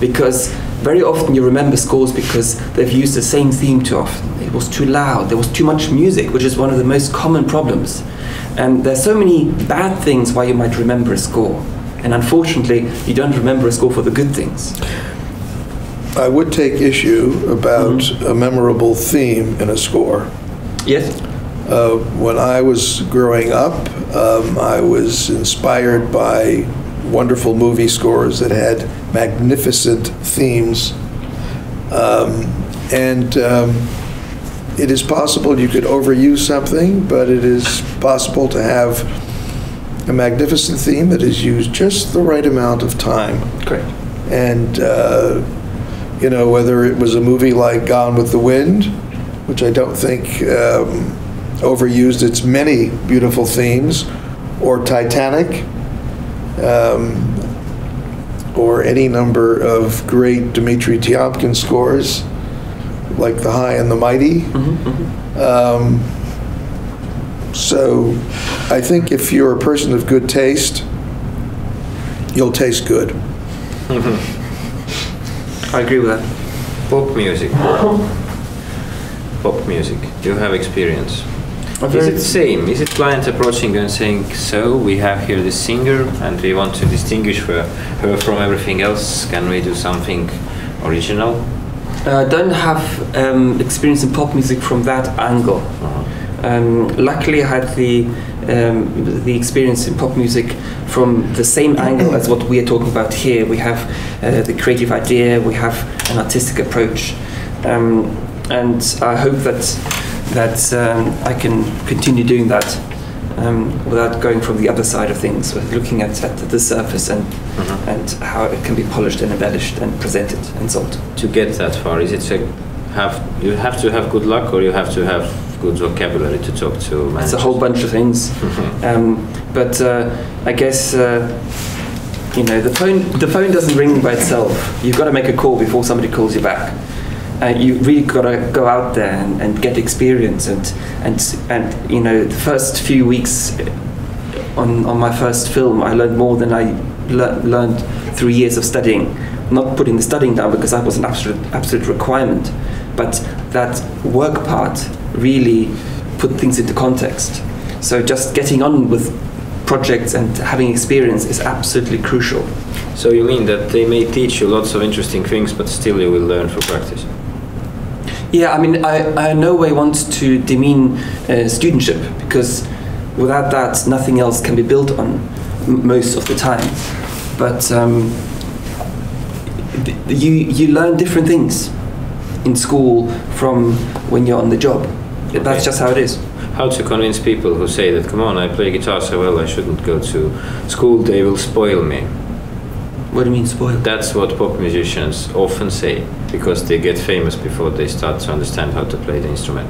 Because very often you remember scores because they've used the same theme too often. It was too loud, there was too much music, which is one of the most common problems. And there's so many bad things why you might remember a score. And unfortunately, you don't remember a score for the good things. I would take issue about mm-hmm. a memorable theme in a score. Yes. Uh, when I was growing up, um, I was inspired by wonderful movie scores that had magnificent themes. Um, and um, it is possible you could overuse something, but it is possible to have a magnificent theme that is used just the right amount of time. Correct. And uh, you know, whether it was a movie like Gone with the Wind, which I don't think um, overused its many beautiful themes, or Titanic, um, or any number of great Dmitri Tiomkin scores, like The High and the Mighty. Mm-hmm, mm-hmm. Um, so I think if you're a person of good taste, you'll taste good. Mm-hmm. I agree with that. Pop music. Pop music. You have experience. Is it the same? Is it client approaching and saying, so we have here the singer and we want to distinguish her, her from everything else. Can we do something original? I don't have um, experience in pop music from that angle. Uh-huh. Um, luckily, I had the um, the experience in pop music from the same angle as what we are talking about here. We have uh, the creative idea, we have an artistic approach, um, and I hope that that um, I can continue doing that um, without going from the other side of things, with looking at, at the surface and. Mm-hmm. And how it can be polished and embellished and presented and sold. To get that far, is it a have you have to have good luck, or you have to have good vocabulary to talk to managers? It's a whole bunch of things. Mm-hmm. um, but uh, I guess uh, you know the phone the phone doesn't ring by itself. You've got to make a call before somebody calls you back. Uh, you really got to go out there and, and get experience and and and you know the first few weeks on on my first film, I learned more than I. Le learned through years of studying. Not putting the studying down, because that was an absolute absolute requirement, but that work part really put things into context. So just getting on with projects and having experience is absolutely crucial. So you mean that they may teach you lots of interesting things, but still you will learn from practice? Yeah, I mean, I, I in no way want to demean uh, studentship, because without that nothing else can be built on most of the time. But um, you you learn different things in school from when you're on the job. Okay. That's just how it is. How to convince people who say that, come on, I play guitar so well, I shouldn't go to school, they will spoil me. What do you mean spoil? That's what pop musicians often say, because they get famous before they start to understand how to play the instrument.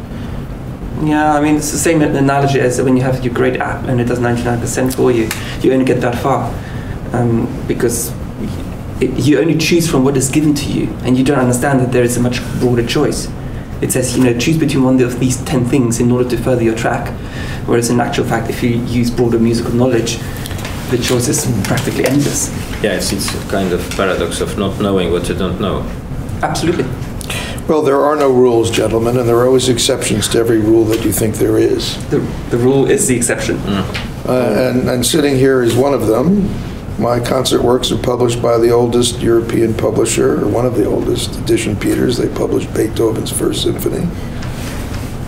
Yeah, I mean, it's the same analogy as when you have your great app and it does ninety-nine percent for you. You only get that far, um, because it, you only choose from what is given to you, and you don't understand that there is a much broader choice. It says, you know, choose between one of these ten things in order to further your track, whereas in actual fact, if you use broader musical knowledge, the choice is practically endless. Yeah, it's, it's a kind of paradox of not knowing what you don't know. Absolutely. Well, there are no rules, gentlemen, and there are always exceptions to every rule that you think there is. The, the rule is the exception. Mm. Uh, and, and Sitting Here is one of them. My concert works are published by the oldest European publisher, or one of the oldest, Edition Peters. They published Beethoven's First Symphony.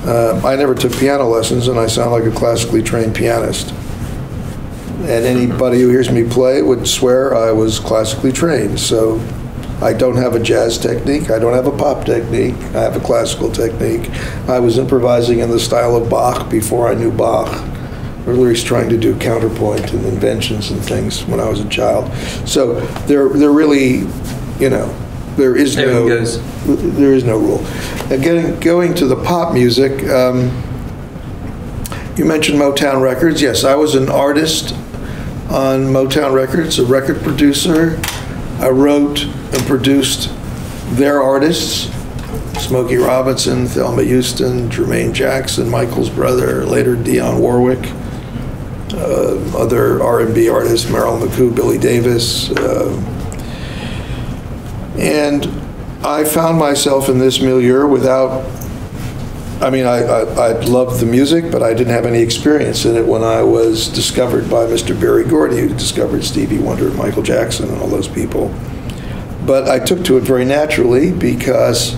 Uh, I never took piano lessons, and I sound like a classically trained pianist. And anybody who hears me play would swear I was classically trained. So. I don't have a jazz technique, I don't have a pop technique, I have a classical technique. I was improvising in the style of Bach before I knew Bach, or at least trying to do counterpoint and inventions and things when I was a child. So there, there really, you know, there is no, there is no rule. Again, going to the pop music, um, you mentioned Motown Records. Yes, I was an artist on Motown Records, a record producer. I wrote and produced their artists, Smokey Robinson, Thelma Houston, Jermaine Jackson, Michael's brother, later Dionne Warwick, uh, other R and B artists, Merrill McCoo, Billy Davis. Uh, and I found myself in this milieu without, I mean, I, I, I loved the music, but I didn't have any experience in it when I was discovered by Mister Berry Gordy, who discovered Stevie Wonder and Michael Jackson and all those people. But I took to it very naturally, because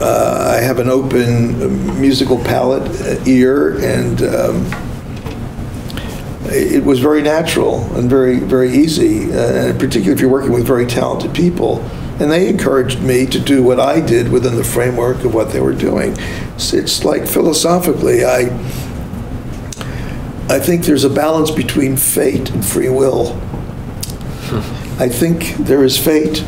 uh, I have an open musical palate, uh, ear, and um, it was very natural and very, very easy, uh, particularly if you're working with very talented people. And they encouraged me to do what I did within the framework of what they were doing. So it's like philosophically, I, I think there's a balance between fate and free will. Hmm. I think there is fate,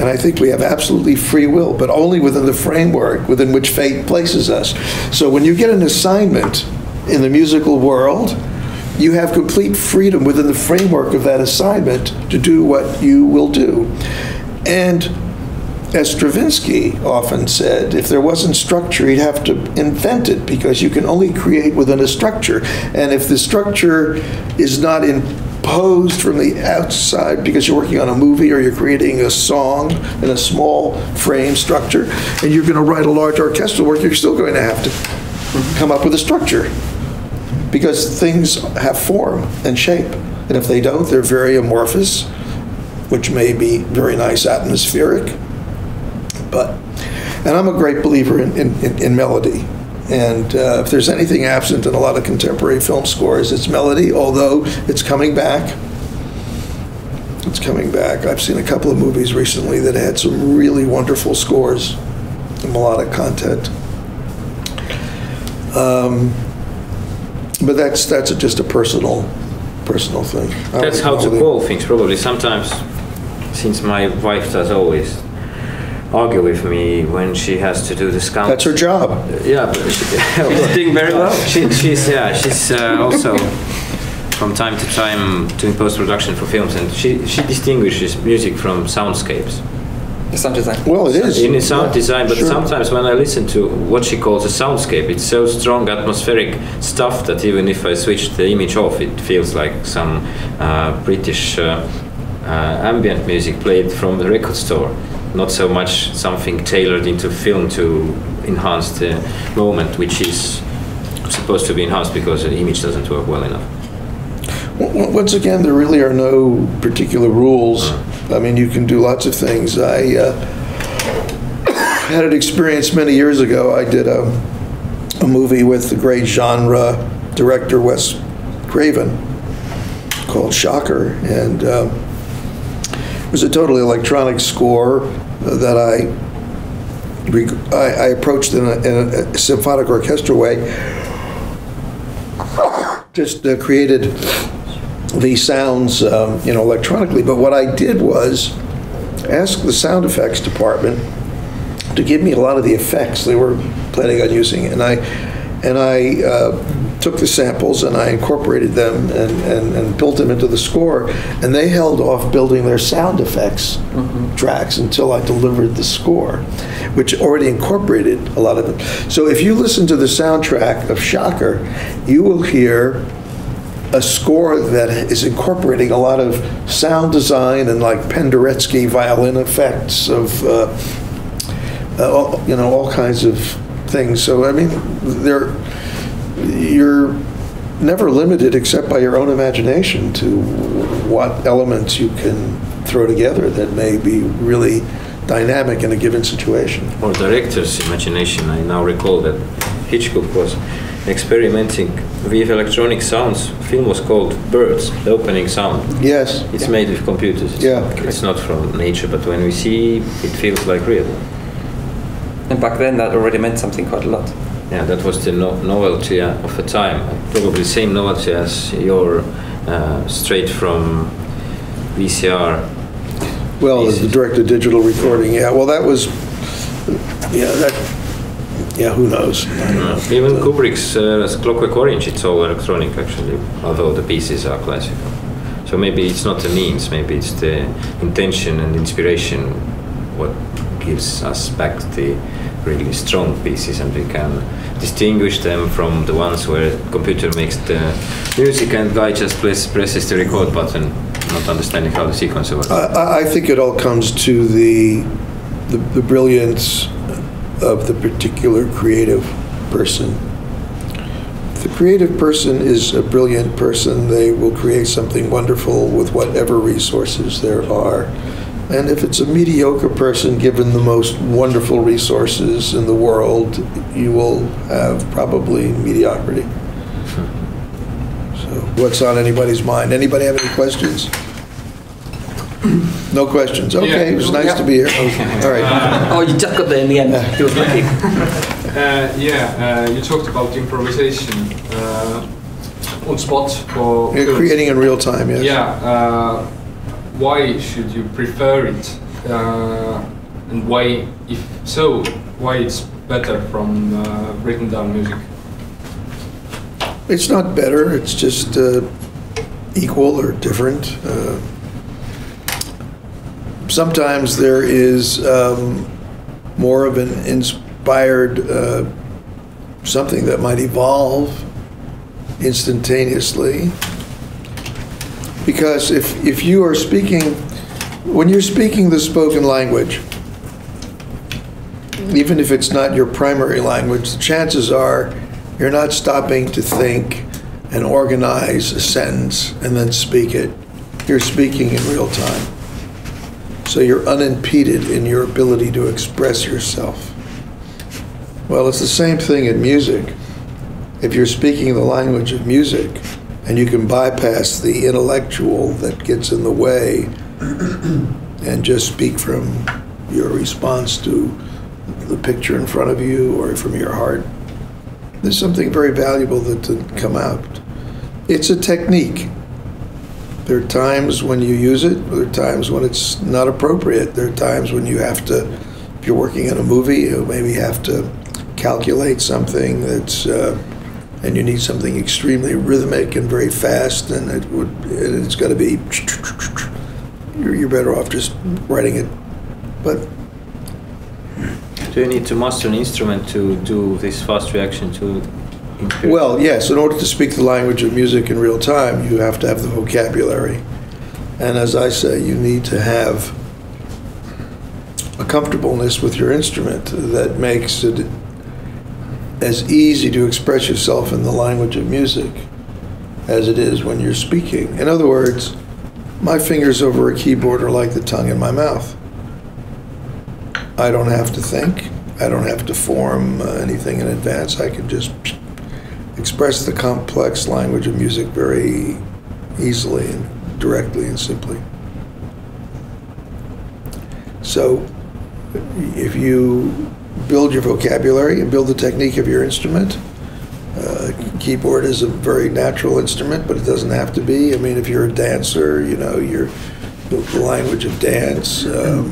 and I think we have absolutely free will, but only within the framework within which fate places us. So when you get an assignment in the musical world, you have complete freedom within the framework of that assignment to do what you will do. And as Stravinsky often said, if there wasn't structure, you'd have to invent it, because you can only create within a structure. And if the structure is not imposed from the outside, because you're working on a movie or you're creating a song in a small frame structure, and you're going to write a large orchestral work, you're still going to have to come up with a structure, because things have form and shape. And if they don't, they're very amorphous, which may be very nice atmospheric. But, and I'm a great believer in, in, in melody. And uh, if there's anything absent in a lot of contemporary film scores, it's melody, although it's coming back. It's coming back. I've seen a couple of movies recently that had some really wonderful scores and melodic content. Um, but that's that's just a personal personal thing. That's how to call things, probably. Sometimes, since my wife does always argue with me when she has to do this count. That's her job. Yeah, but she, she's doing very well. She, she's yeah, she's uh, also from time to time doing post-production for films, and she she distinguishes music from soundscapes. The sound design. Well, it is in sound yeah, design, but sure. Sometimes when I listen to what she calls a soundscape, it's so strong atmospheric stuff that even if I switch the image off, it feels like some uh, British uh, uh, ambient music played from the record store. Not so much something tailored into film to enhance the moment, which is supposed to be enhanced because the image doesn't work well enough. Once again, there really are no particular rules. I mean, you can do lots of things. I uh, had an experience many years ago. I did a, a movie with the great genre director Wes Craven called Shocker, and uh, it was a totally electronic score that I, I, I approached in a, in a symphonic orchestral way. Just uh, created the sounds, um, you know, electronically. But what I did was ask the sound effects department to give me a lot of the effects they were planning on using, and I, and I uh, took the samples and I incorporated them and, and, and built them into the score. And they held off building their sound effects mm-hmm. tracks until I delivered the score, which already incorporated a lot of it. So if you listen to the soundtrack of Shocker, you will hear a score that is incorporating a lot of sound design and like Penderecki violin effects of, uh, uh, all, you know, all kinds of things. So I mean, they're, you're never limited except by your own imagination to what elements you can throw together that may be really dynamic in a given situation. Or director's imagination. I now recall that Hitchcock was experimenting with electronic sounds. The film was called Birds, the opening sound. Yes. It's yeah. made with computers. It's, yeah. it's not from nature, but when we see, it feels like real. And back then, that already meant something quite a lot. Yeah, that was the no novelty of the time. Probably the same novelty as your uh, straight from V C R. Well, the directed digital recording, yeah. Well, that was, yeah, that. Yeah, who knows? Mm. Even so. Kubrick's uh, Clockwork Orange, it's all electronic actually, although the pieces are classical. So maybe it's not the means, maybe it's the intention and inspiration what gives us back the really strong pieces, and we can distinguish them from the ones where the computer makes the music and the guy just press, presses the record button, not understanding how the sequence works. I, I think it all comes to the, the, the brilliance of the particular creative person. If the creative person is a brilliant person, they will create something wonderful with whatever resources there are. And if it's a mediocre person, given the most wonderful resources in the world, you will have probably mediocrity. So what's on anybody's mind? Anybody have any questions? No questions. Okay, yeah. It was nice yeah. to be here. Okay. All right. Uh, oh, you just got there in the end. Yeah. He was lucky. uh, yeah, uh, you talked about improvisation uh, on spot for yeah, creating in real time. Yes. Yeah. Uh, why should you prefer it, uh, and why, if so, why it's better from uh, written down music? It's not better. It's just uh, equal or different. Uh, Sometimes there is um, more of an inspired uh, something that might evolve instantaneously. Because if, if you are speaking, when you're speaking the spoken language, even if it's not your primary language, the chances are you're not stopping to think and organize a sentence and then speak it. You're speaking in real time. So you're unimpeded in your ability to express yourself. Well, it's the same thing in music. If you're speaking the language of music, and you can bypass the intellectual that gets in the way and just speak from your response to the picture in front of you or from your heart, there's something very valuable that didn't come out. It's a technique. There are times when you use it, there are times when it's not appropriate. There are times when you have to, if you're working on a movie, you maybe have to calculate something that's, uh, and you need something extremely rhythmic and very fast, and it would, and it's gotta be, you're better off just writing it. But do you need to master an instrument to do this fast reaction to? Well, yes, in order to speak the language of music in real time, you have to have the vocabulary. And as I say, you need to have a comfortableness with your instrument that makes it as easy to express yourself in the language of music as it is when you're speaking. In other words, my fingers over a keyboard are like the tongue in my mouth. I don't have to think. I don't have to form uh, anything in advance. I can just express the complex language of music very easily and directly and simply. So if you build your vocabulary and build the technique of your instrument, uh, keyboard is a very natural instrument, but it doesn't have to be. I mean, if you're a dancer, you know, you're the language of dance, um,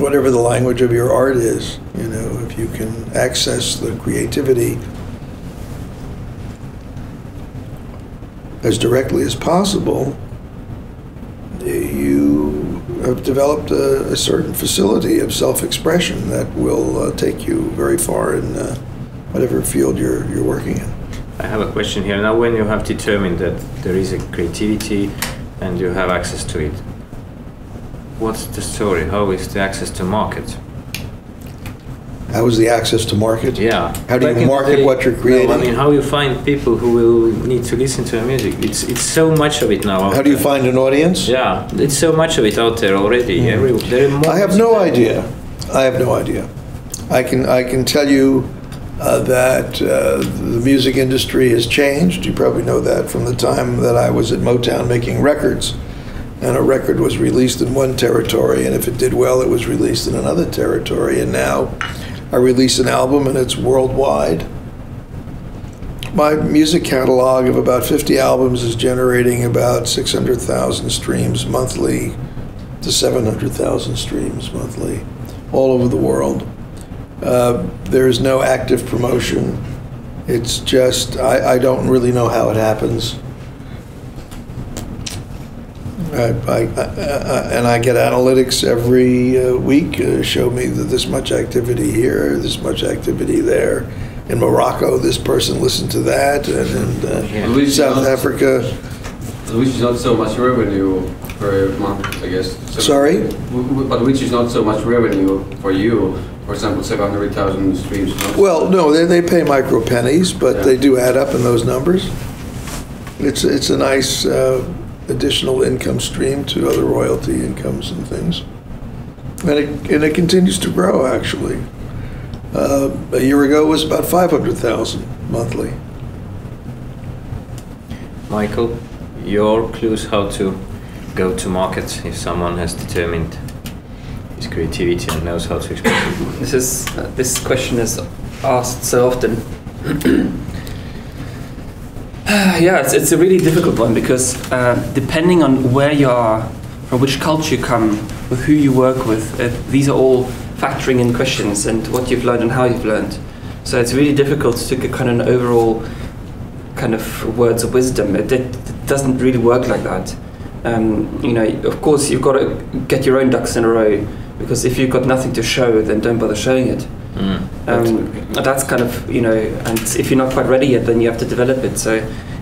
whatever the language of your art is, you know, if you can access the creativity as directly as possible, you have developed a, a certain facility of self-expression that will uh, take you very far in uh, whatever field you're, you're working in. I have a question here. Now, when you have determined that there is a creativity and you have access to it, what's the story? How is the access to market? How is the access to market? Yeah. How do Back you market day, what you're creating? No, I mean, how you find people who will need to listen to your music? It's it's so much of it now. How do you there. find an audience? Yeah, it's so much of it out there already. Mm. Every, there are more I have no idea. I have no idea. I can I can tell you uh, that uh, the music industry has changed. You probably know that from the time that I was at Motown making records, and a record was released in one territory, and if it did well, it was released in another territory, and now I release an album and it's worldwide. My music catalog of about fifty albums is generating about six hundred thousand streams monthly to seven hundred thousand streams monthly all over the world. Uh, there's no active promotion. It's just, I, I don't really know how it happens. I, I, I, and I get analytics every uh, week, uh, show me that this much activity here, this much activity there. In Morocco, this person listened to that, and in uh, yeah. South not, Africa. Which is not so much revenue per month, I guess. So Sorry? But which is not so much revenue for you, for example, seven hundred thousand streams. Well, no, they, they pay micro pennies, but yeah. they do add up in those numbers. It's, it's a nice uh, additional income stream to other royalty incomes and things. And it, and it continues to grow, actually. Uh, a year ago it was about five hundred thousand monthly. Michael, your clues how to go to market if someone has determined his creativity and knows how to express it? This, is, uh, this question is asked so often. Yeah, it's, it's a really difficult one because uh, depending on where you are, from which culture you come, with who you work with, uh, these are all factoring in questions and what you've learned and how you've learned. So it's really difficult to get kind of an overall kind of words of wisdom. It, it, it doesn't really work like that. Um, you know, of course you've got to get your own ducks in a row, because if you've got nothing to show, then don't bother showing it. Mm. Um, that's kind of, you know, and if you're not quite ready yet, then you have to develop it. So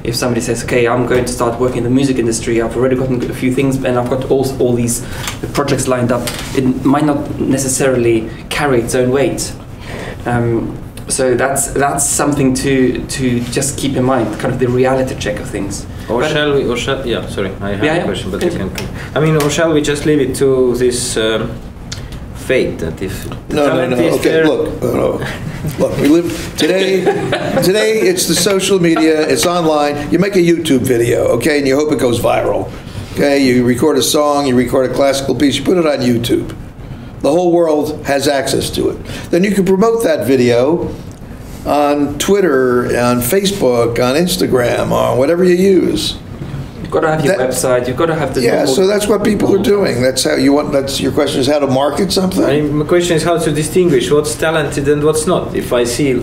if somebody says, okay, I'm going to start working in the music industry, I've already gotten a few things and I've got all, all these projects lined up, it might not necessarily carry its own weight. Um, so that's that's something to, to just keep in mind, kind of the reality check of things. Or but shall we? Or shall, yeah, sorry, I have yeah, a question, but yeah. I can. I mean, or shall we just leave it to this um, fate that if the no, no, no, is okay. There, look, no, no. Look, we live today. Today, it's the social media. It's online. You make a YouTube video, okay, and you hope it goes viral. Okay, you record a song, you record a classical piece, you put it on YouTube. The whole world has access to it. Then you can promote that video on Twitter, on Facebook, on Instagram, on whatever you use. You've got to have your that, website. You've got to have the yeah. So that's what people are doing. That's how you want. That's your question is how to market something. I mean, my question is how to distinguish what's talented and what's not. If I see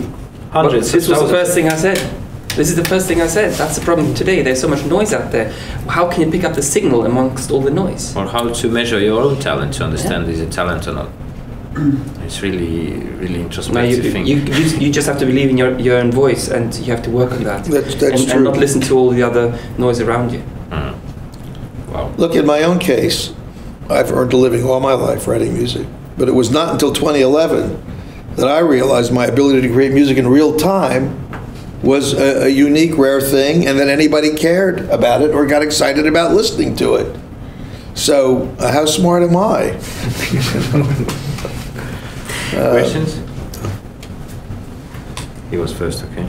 hundreds, this was the first thing I said. This is the first thing I said. That's the problem today. There's so much noise out there. How can you pick up the signal amongst all the noise? Or how to measure your own talent to understand yeah. is it talent or not? It's really, really interesting. No, you, you, you, you just have to believe in your, your own voice, and you have to work on that. That's, that's and, true. And not listen to all the other noise around you. Mm. Wow. Look, in my own case, I've earned a living all my life writing music. But it was not until twenty eleven that I realized my ability to create music in real time was a, a unique, rare thing, and that anybody cared about it or got excited about listening to it. So, uh, how smart am I? Uh, Questions? He was first, okay.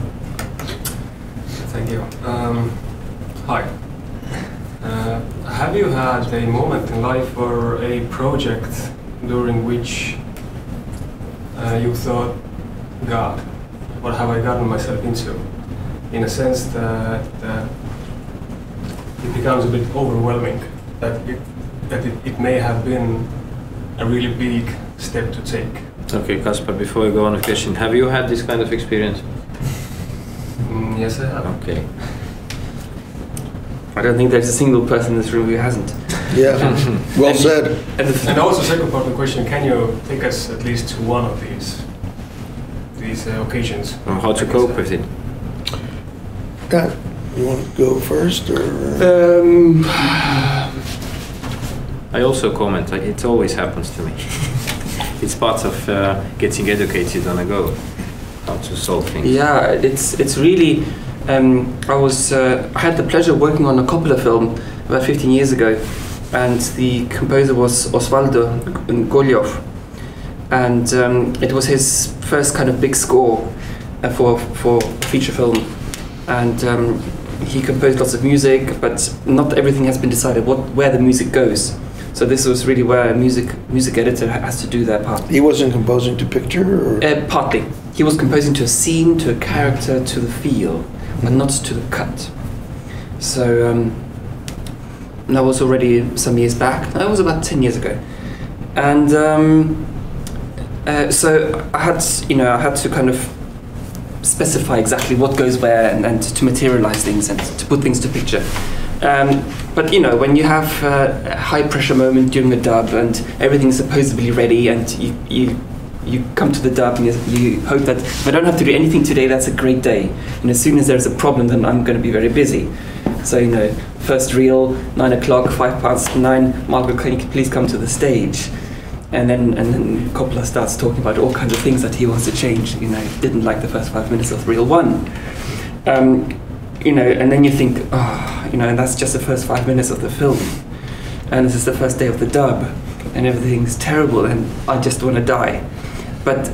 Thank you. Um, hi. Uh, have you had a moment in life or a project during which uh, you thought, God, what have I gotten myself into? In a sense that uh, it becomes a bit overwhelming, that it, that it, it may have been a really big step to take. Okay, Kaspar, before we go on a question, have you had this kind of experience? Mm, yes, I have. Okay. I don't think there's a single person in this room who hasn't. Yeah, well and said. And, and also, second part of the question, can you take us at least to one of these these uh, occasions? And how to cope with it? God, you want to go first? Or? Um, I also comment, like, it always happens to me. It's part of uh, getting educated on a go, how to solve things. Yeah, it's it's really. Um, I was uh, I had the pleasure of working on a Coppola film about fifteen years ago, and the composer was Osvaldo Goljov, and um, it was his first kind of big score uh, for for feature film, and um, he composed lots of music, but not everything has been decided what where the music goes. So this was really where a music music editor has to do their part. He wasn't composing to picture? Or? Uh, partly. He was composing to a scene, to a character, to the feel, but not to the cut. So um, that was already some years back. That was about ten years ago. And um, uh, so I had, you know, I had to kind of specify exactly what goes where, and, and to materialize things and to put things to picture. Um, but you know, when you have uh, a high pressure moment during a dub and everything's supposedly ready, and you, you, you come to the dub and you, you hope that if I don't have to do anything today, that's a great day. And as soon as there's a problem, then I'm going to be very busy. So, you know, first reel, nine o'clock, five past nine, Margaret, can you please come to the stage? And then, and then Coppola starts talking about all kinds of things that he wants to change. You know, didn't like the first five minutes of reel one. Um, You know, and then you think, oh, you know, and that's just the first five minutes of the film, and this is the first day of the dub, and everything's terrible, and I just want to die. But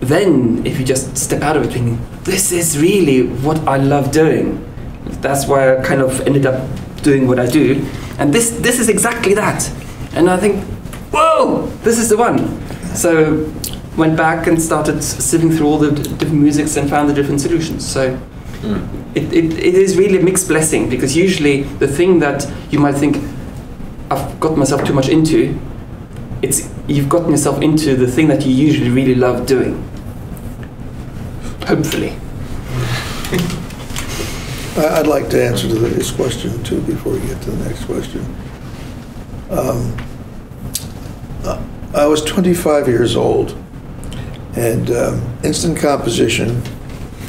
then, if you just step out of it, thinking, this is really what I love doing. That's why I kind of ended up doing what I do, and this this is exactly that. And I think, whoa, this is the one. So went back and started sifting through all the different musics and found the different solutions. So. Mm. It, it, it is really a mixed blessing, because usually the thing that you might think I've got myself too much into, it's you've gotten yourself into the thing that you usually really love doing. Hopefully. I'd like to answer to this question too before we get to the next question. Um, I was twenty-five years old, and um, instant composition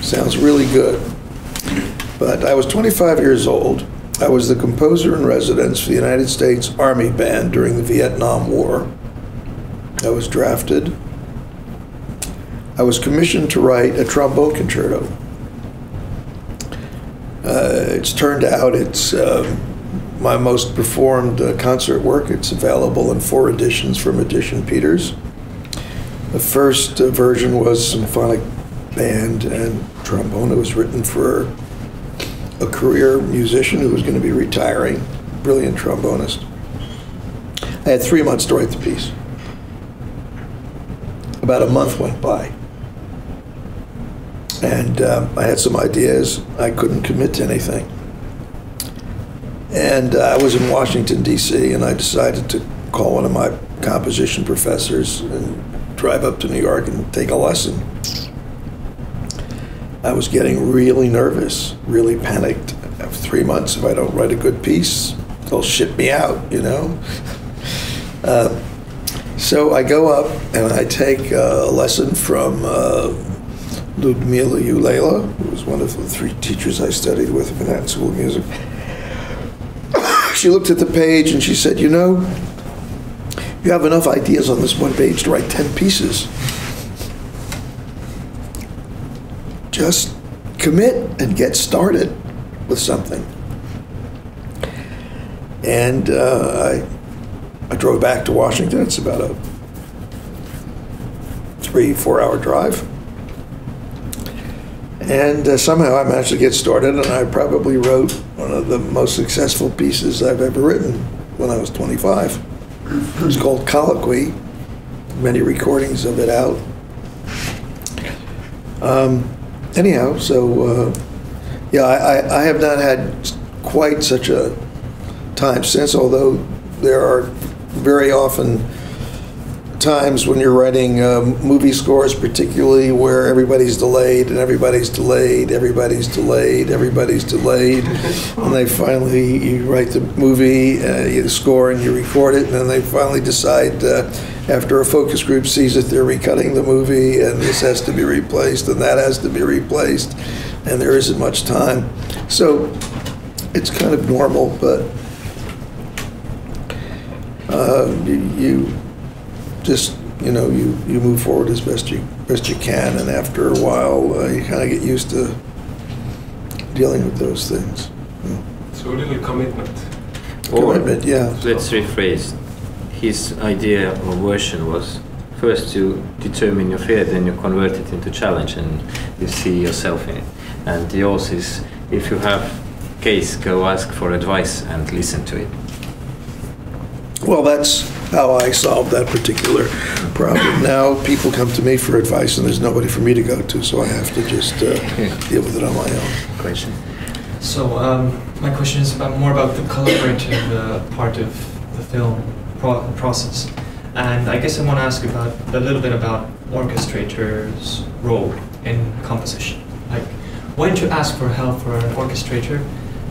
sounds really good. But I was twenty-five years old. I was the composer in residence for the United States Army Band during the Vietnam War. I was drafted. I was commissioned to write a trombone concerto. Uh, it's turned out it's uh, my most performed uh, concert work. It's available in four editions from Edition Peters. The first uh, version was symphonic band and trombone. It was written for a career musician who was going to be retiring, brilliant trombonist. I had three months to write the piece. About a month went by. And uh, I had some ideas. I couldn't commit to anything. And uh, I was in Washington, D C, and I decided to call one of my composition professors and drive up to New York and take a lesson. I was getting really nervous, really panicked. I have three months. If I don't write a good piece, they'll ship me out, you know? uh, so I go up and I take uh, a lesson from uh, Ludmila Ulela, who was one of the three teachers I studied with in that school of music. She looked at the page and she said, you know, you have enough ideas on this one page to write ten pieces. Just commit and get started with something. And uh, I, I drove back to Washington. It's about a three, four hour drive. And uh, somehow I managed to get started, and I probably wrote one of the most successful pieces I've ever written when I was twenty-five. It was called Colloquy, many recordings of it out. Um, anyhow, so uh, yeah, I, I have not had quite such a time since, although there are very often times when you're writing um, movie scores, particularly where everybody's delayed and everybody's delayed, everybody's delayed, everybody's delayed, and they finally, you write the movie, uh, you score and you record it, and then they finally decide uh, after a focus group sees it, they're recutting the movie, and this has to be replaced, and that has to be replaced, and there isn't much time. So it's kind of normal, but uh, you, you just, you know, you, you move forward as best you best you can, and after a while, uh, you kind of get used to dealing with those things. Yeah. So a little commitment. Or commitment, yeah. Let's rephrase. His idea or version was first to determine your fear, then you convert it into challenge, and you see yourself in it. And yours is, if you have case, go ask for advice and listen to it. Well, that's how I solved that particular problem. Now people come to me for advice, and there's nobody for me to go to, so I have to just uh, deal with it on my own. Question. So um, my question is about more about the collaborative uh, part of the film pro process, and I guess I want to ask about a little bit about orchestrator's role in composition. Like, when to ask for help for an orchestrator,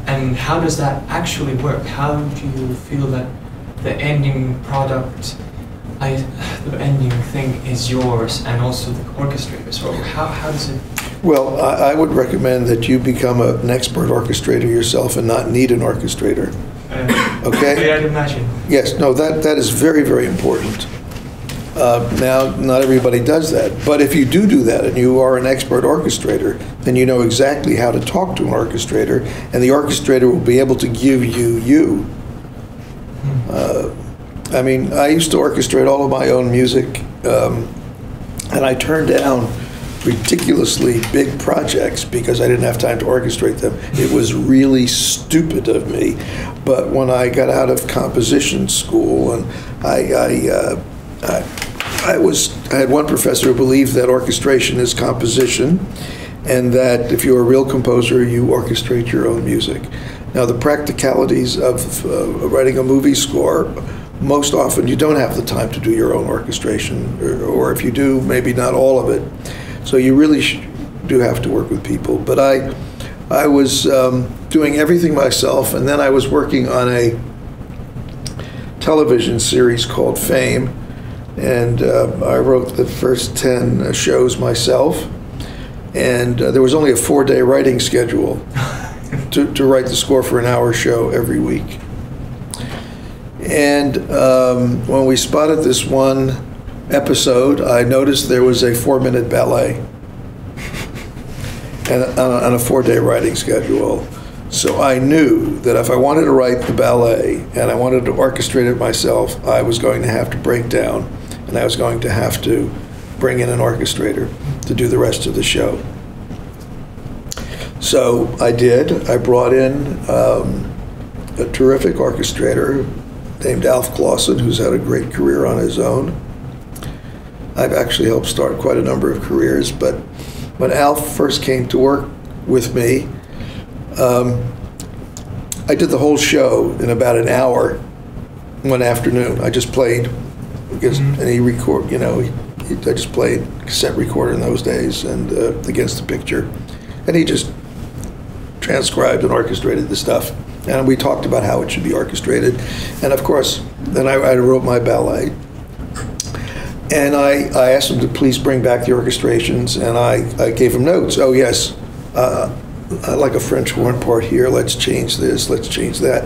and how does that actually work? How do you feel that the ending product, I, the ending thing is yours, and also the orchestrator's role? How, how does it? Well, I, I would recommend that you become a, an expert orchestrator yourself and not need an orchestrator. Uh, okay? I'd imagine. Yes, no, that, that is very, very important. Uh, now, not everybody does that, but if you do do that and you are an expert orchestrator, then you know exactly how to talk to an orchestrator, and the orchestrator will be able to give you you. Uh, I mean, I used to orchestrate all of my own music, um, and I turned down ridiculously big projects because I didn't have time to orchestrate them. It was really stupid of me. But when I got out of composition school, and I, I, uh, I, I was, I had one professor who believed that orchestration is composition, and that if you're a real composer, you orchestrate your own music. Now, the practicalities of uh, writing a movie score, most often you don't have the time to do your own orchestration, or, or if you do, maybe not all of it. So you really sh do have to work with people. But I, I was um, doing everything myself, and then I was working on a television series called Fame, and uh, I wrote the first ten shows myself, and uh, there was only a four-day writing schedule. To, to write the score for an hour show every week. And um, when we spotted this one episode, I noticed there was a four-minute ballet and on a, on a four-day writing schedule. So I knew that if I wanted to write the ballet and I wanted to orchestrate it myself, I was going to have to break down, and I was going to have to bring in an orchestrator to do the rest of the show. So I did. I brought in um, a terrific orchestrator named Alf Clausen, who's had a great career on his own. I've actually helped start quite a number of careers, but when Alf first came to work with me, Um, I did the whole show in about an hour one afternoon. I just played, against, mm-hmm. and he record, you know, he, he, I just played cassette recorder in those days and uh, against the picture. And he just transcribed and orchestrated the stuff. And we talked about how it should be orchestrated. And of course, then I, I wrote my ballet. And I, I asked him to please bring back the orchestrations, and I, I gave him notes. Oh, yes. Uh, I like a French horn part here, let's change this, let's change that.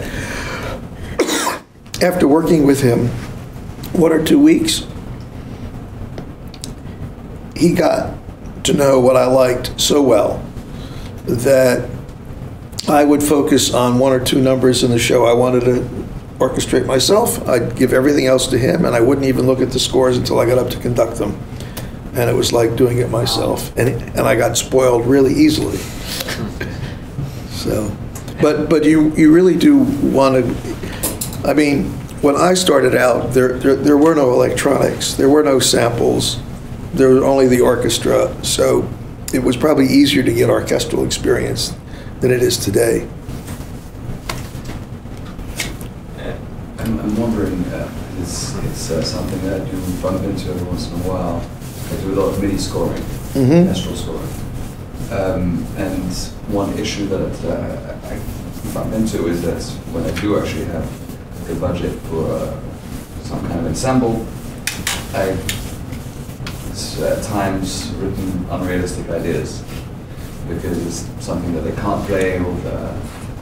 After working with him one or two weeks, he got to know what I liked so well that I would focus on one or two numbers in the show I wanted to orchestrate myself. I'd give everything else to him, and I wouldn't even look at the scores until I got up to conduct them. And it was like doing it myself. And, and I got spoiled really easily. So, but but you, you really do want to, I mean, when I started out, there, there there were no electronics, there were no samples, there was only the orchestra, so it was probably easier to get orchestral experience than it is today. I'm, I'm wondering, uh, it's, it's uh, something that you bump into every once in a while. I do a lot of MIDI scoring, mm-hmm. orchestral scoring. Um, and one issue that uh, I bump into is that when I do actually have the budget for uh, some kind of ensemble, I it's at times written unrealistic ideas because it's something that they can't play, or the,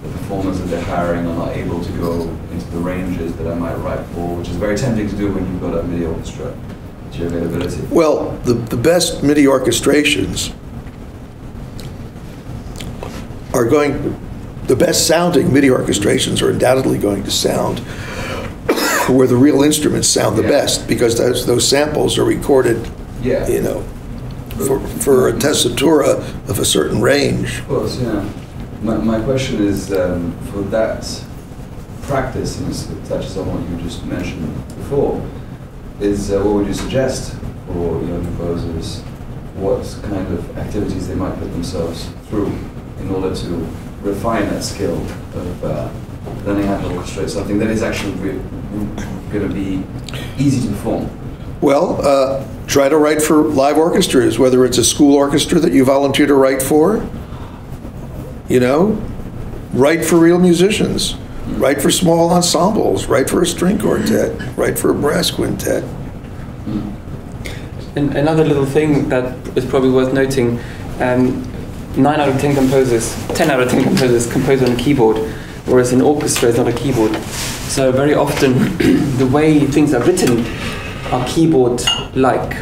the performers that they're hiring are not able to go into the ranges that I might write for, which is very tempting to do when you've got a MIDI orchestra. Your availability. Well, the, the best MIDI orchestrations are going, the best sounding MIDI orchestrations are undoubtedly going to sound where the real instruments sound the yeah. best, because those, those samples are recorded, yeah. you know, for, for a tessitura of a certain range. Of course, yeah. My, my question is, um, for that practice, and it touches on what you just mentioned before, is uh, what would you suggest for young composers, what kind of activities they might put themselves through in order to refine that skill of uh, learning how to orchestrate something that is actually going to be easy to perform? Well, uh, try to write for live orchestras, whether it's a school orchestra that you volunteer to write for, you know, write for real musicians. Write for small ensembles, write for a string quartet, write for a brass quintet. And another little thing that is probably worth noting, um, nine out of ten composers, ten out of ten composers compose on a keyboard, whereas an orchestra is not a keyboard. So very often the way things are written are keyboard-like.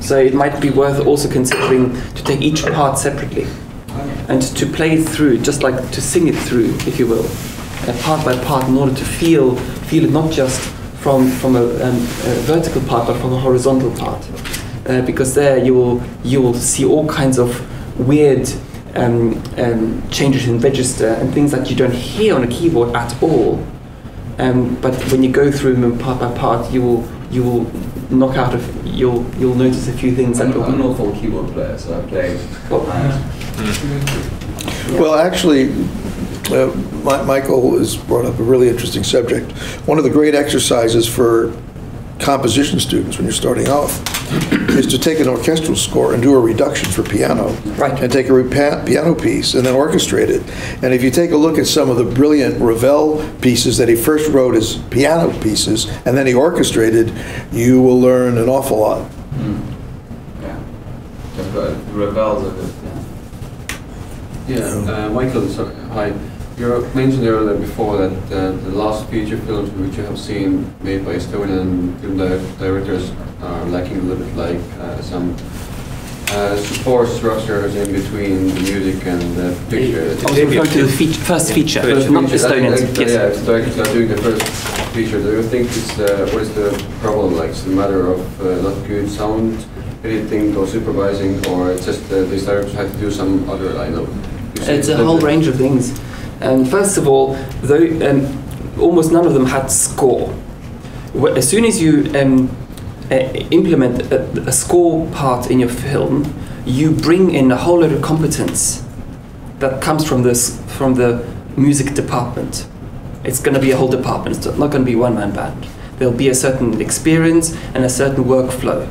So it might be worth also considering to take each part separately and to play it through, just like to sing it through, if you will. Uh, part by part, in order to feel feel it not just from from a, um, a vertical part, but from a horizontal part, uh, because there you will you will see all kinds of weird um, um, changes in register and things that you don't hear on a keyboard at all. Um, but when you go through them part by part, you will you will knock out of you'll you'll notice a few things. I'm, that I'm an awful keyboard player, so I play. Well, yeah. well actually. Uh, my, Michael has brought up a really interesting subject. One of the great exercises for composition students when you're starting off is to take an orchestral score and do a reduction for piano, right. and take a repa piano piece and then orchestrate it. And if you take a look at some of the brilliant Ravel pieces that he first wrote as piano pieces and then he orchestrated, you will learn an awful lot. Mm. Yeah, Ravel's a good. Yeah, yeah. Uh, Michael, sorry. Hi. You mentioned earlier before that uh, the last feature films which you have seen made by Estonian film directors are lacking a little bit like uh, some uh, support structures in between the music and the picture. I was referring to the feature, first feature, first feature. Not Estonian. Yes. Yeah, it's like, it's like doing the first feature. Do you think it's, uh, what is the problem? Like, it's a matter of uh, not good sound editing or supervising, or it's just uh, they start to have to do some other lineup? It's a whole range of things. And first of all, though, um, almost none of them had score. As soon as you um, uh, implement a, a score part in your film, you bring in a whole lot of competence that comes from this from the music department. It's going to be a whole department. It's not going to be a one-man band. There'll be a certain experience and a certain workflow,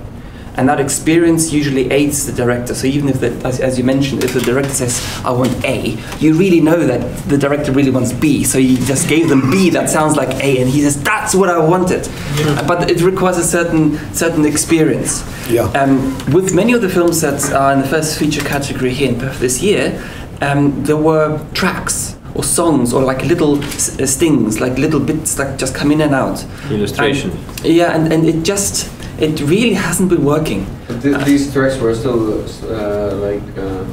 and that experience usually aids the director. So even if, the, as, as you mentioned, if the director says, I want A, you really know that the director really wants B, so you just gave them B that sounds like A, and he says, that's what I wanted. Yeah. But it requires a certain certain experience. Yeah. Um, with many of the films that are in the first feature category here in Perth this year, um, there were tracks, or songs, or like little s uh, stings, like little bits that just come in and out. Illustration. And, yeah, and, and it just, it really hasn't been working. But th these tracks were still uh, like uh,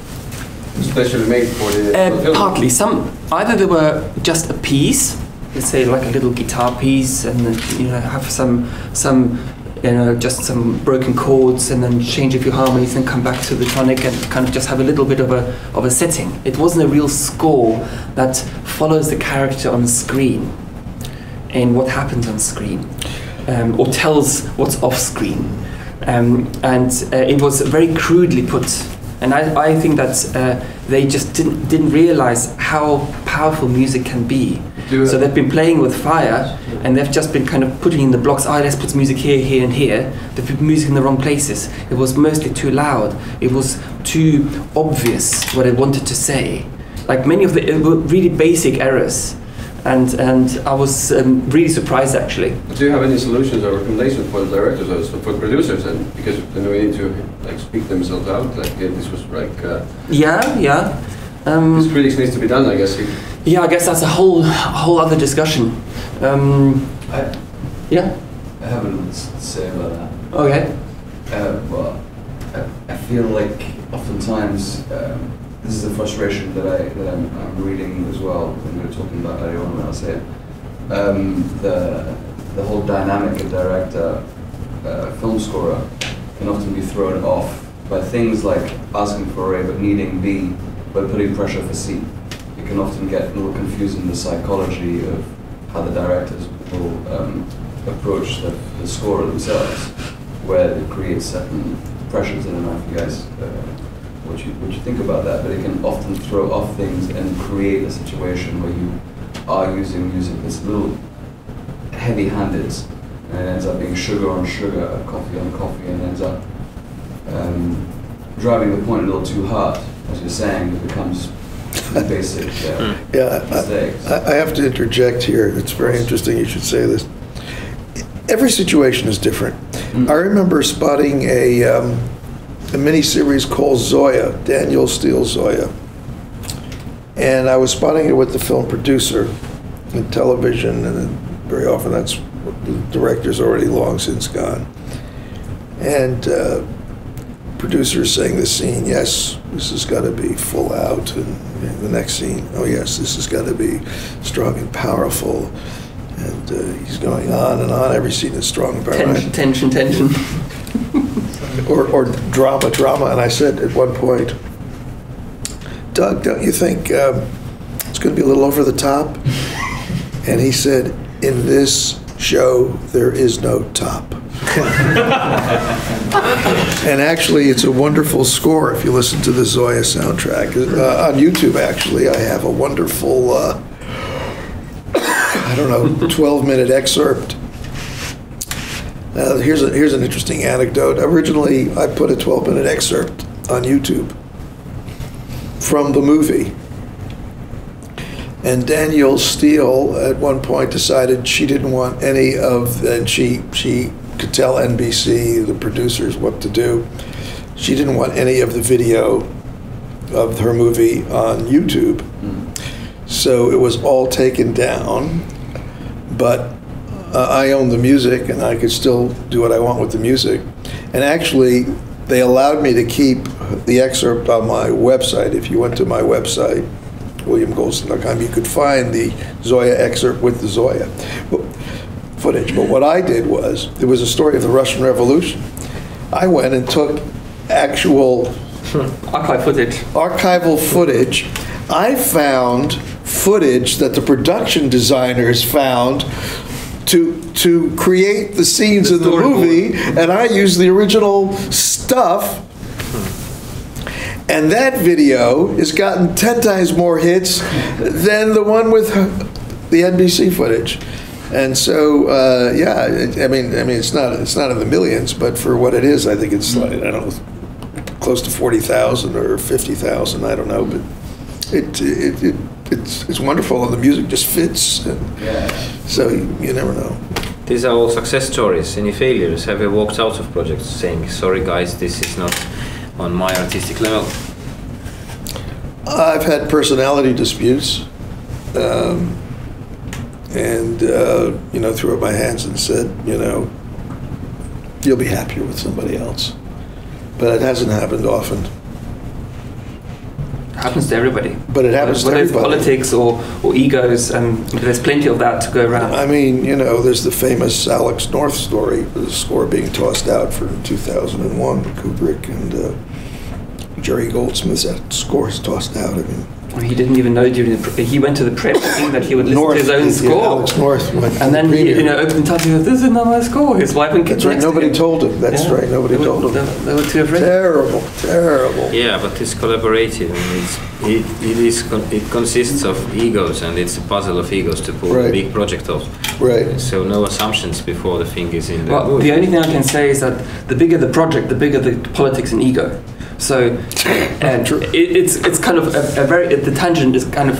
specially made for the uh, film? Partly. Some, either they were just a piece, let's say like a little guitar piece, and you know, have some, some, you know, just some broken chords, and then change a few harmonies, and come back to the tonic, and kind of just have a little bit of a of a setting. It wasn't a real score that follows the character on screen, and what happens on screen. Um, or tells what's off screen, um, and uh, it was very crudely put. And I, I think that uh, they just didn't didn't realize how powerful music can be. Do so they've been playing with fire, and they've just been kind of putting in the blocks. Ah, oh, let's put music here, here, and here. They put music in the wrong places. It was mostly too loud. It was too obvious what it wanted to say. Like many of the it were really basic errors. And, and I was um, really surprised, actually. Do you have any solutions or recommendations for the directors or for the producers? And because then we need to like speak themselves out. Like yeah, this was like uh, yeah, yeah. Um, this critics needs to be done, I guess. Yeah, I guess that's a whole whole other discussion. Um, I, yeah. I have a lot to say about that. Okay. Uh, well, I, I feel like oftentimes. Um, This is a frustration that, I, that I'm, I'm reading as well, when we were talking about earlier on when I was here. Um, the, the whole dynamic of director, uh, film scorer, can often be thrown off by things like asking for A but needing B, but putting pressure for C. It can often get a little confusing, the psychology of how the directors will um, approach the, the scorer themselves, where it creates certain pressures in them. I don't know if you guys uh, What you, what you think about that, but it can often throw off things and create a situation where you are using music that's a little heavy-handed, and it ends up being sugar on sugar, coffee on coffee, and it ends up um, driving the point a little too hard. As you're saying, it becomes basic uh, yeah, mistakes. I, I have to interject here. It's very interesting you should say this. Every situation is different. Mm. I remember spotting a... Um, a miniseries called Zoya, Daniel Steele's Zoya. And I was spotting it with the film producer in television, and very often that's the director's already long since gone. And uh, producer is saying this scene, yes, this has got to be full out, and, and the next scene, oh yes, this has got to be strong and powerful. And uh, he's going on and on, every scene is strong and powerful. Tension, tension, tension. Or, or drama, drama, and I said at one point, Doug, don't you think um, it's going to be a little over the top? And he said, in this show, there is no top. And actually, it's a wonderful score if you listen to the Zoya soundtrack. Uh, on YouTube, actually, I have a wonderful, uh, I don't know, twelve minute excerpt. Uh, here's, a, here's an interesting anecdote. Originally, I put a twelve minute excerpt on YouTube from the movie. And Danielle Steele, at one point, decided she didn't want any of the, and she, she could tell N B C, the producers, what to do. She didn't want any of the video of her movie on YouTube. Mm. So it was all taken down. But Uh, I own the music, and I could still do what I want with the music. And actually, they allowed me to keep the excerpt on my website. If you went to my website, william goldstein dot com, you could find the Zoya excerpt with the Zoya footage. But what I did was, it was a story of the Russian Revolution. I went and took actual archive footage. Archival footage. I found footage that the production designers found to to create the scenes the of the movie, board. And I used the original stuff. And that video has gotten ten times more hits than the one with the N B C footage. And so, uh, yeah, it, I mean, I mean, it's not it's not in the millions, but for what it is, I think it's like, I don't know, close to forty thousand or fifty thousand. I don't know, but it it, it it's it's wonderful, and the music just fits. And yeah. So you, you never know. These are all success stories. Any failures? Have you walked out of projects saying, "Sorry, guys, this is not on my artistic level"? I've had personality disputes, um, and uh, you know, threw up my hands and said, you know, you'll be happier with somebody else. But it hasn't happened often. It happens to everybody. But it happens uh, to everybody. Whether it's politics or, or egos, and there's plenty of that to go around. I mean, you know, there's the famous Alex North story, the score being tossed out for two thousand one, Kubrick and uh, Jerry Goldsmith's score is tossed out. I mean, well, he didn't even know during the pre he went to the prep thinking that he would listen North, to his own score. Yeah, Alex North went and then the he, you know, opened the time, he goes, "This is not my score." His wife and kids. That's right. Nobody told him. That's yeah. right. Nobody they told were, him. They were too afraid. Terrible, terrible. Yeah, but it's collaborative. I mean, it's, it it is con it consists of egos, and it's a puzzle of egos to pull right. a big project off. Right. So no assumptions before the thing is in. The well, the only thing I can say is that the bigger the project, the bigger the politics and ego. So, and it, it's it's kind of a, a very the tangent is kind of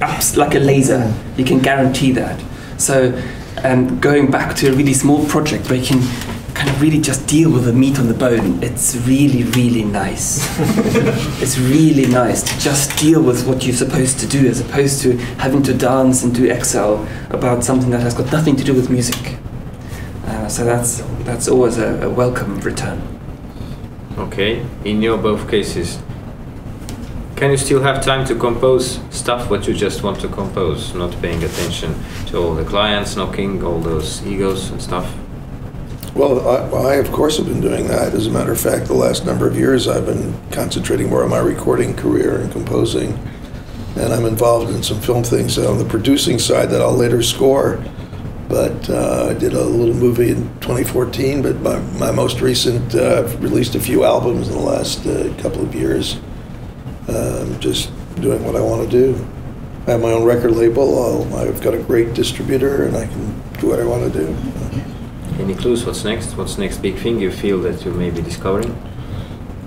ups like a laser. You can guarantee that. So, and going back to a really small project where you can kind of really just deal with the meat on the bone. It's really really nice. It's really nice to just deal with what you're supposed to do, as opposed to having to dance and do Excel about something that has got nothing to do with music. Uh, so that's that's always a, a welcome return. Okay, in your both cases, can you still have time to compose stuff what you just want to compose, not paying attention to all the clients knocking, all those egos and stuff? Well, I, I of course have been doing that. As a matter of fact, the last number of years I've been concentrating more on my recording career and composing, and I'm involved in some film things on the producing side that I'll later score. But uh, I did a little movie in twenty fourteen, but my, my most recent, uh, I've released a few albums in the last uh, couple of years. Um, just doing what I want to do. I have my own record label, I'll, I've got a great distributor, and I can do what I want to do. Any clues what's next? What's the next big thing you feel that you may be discovering?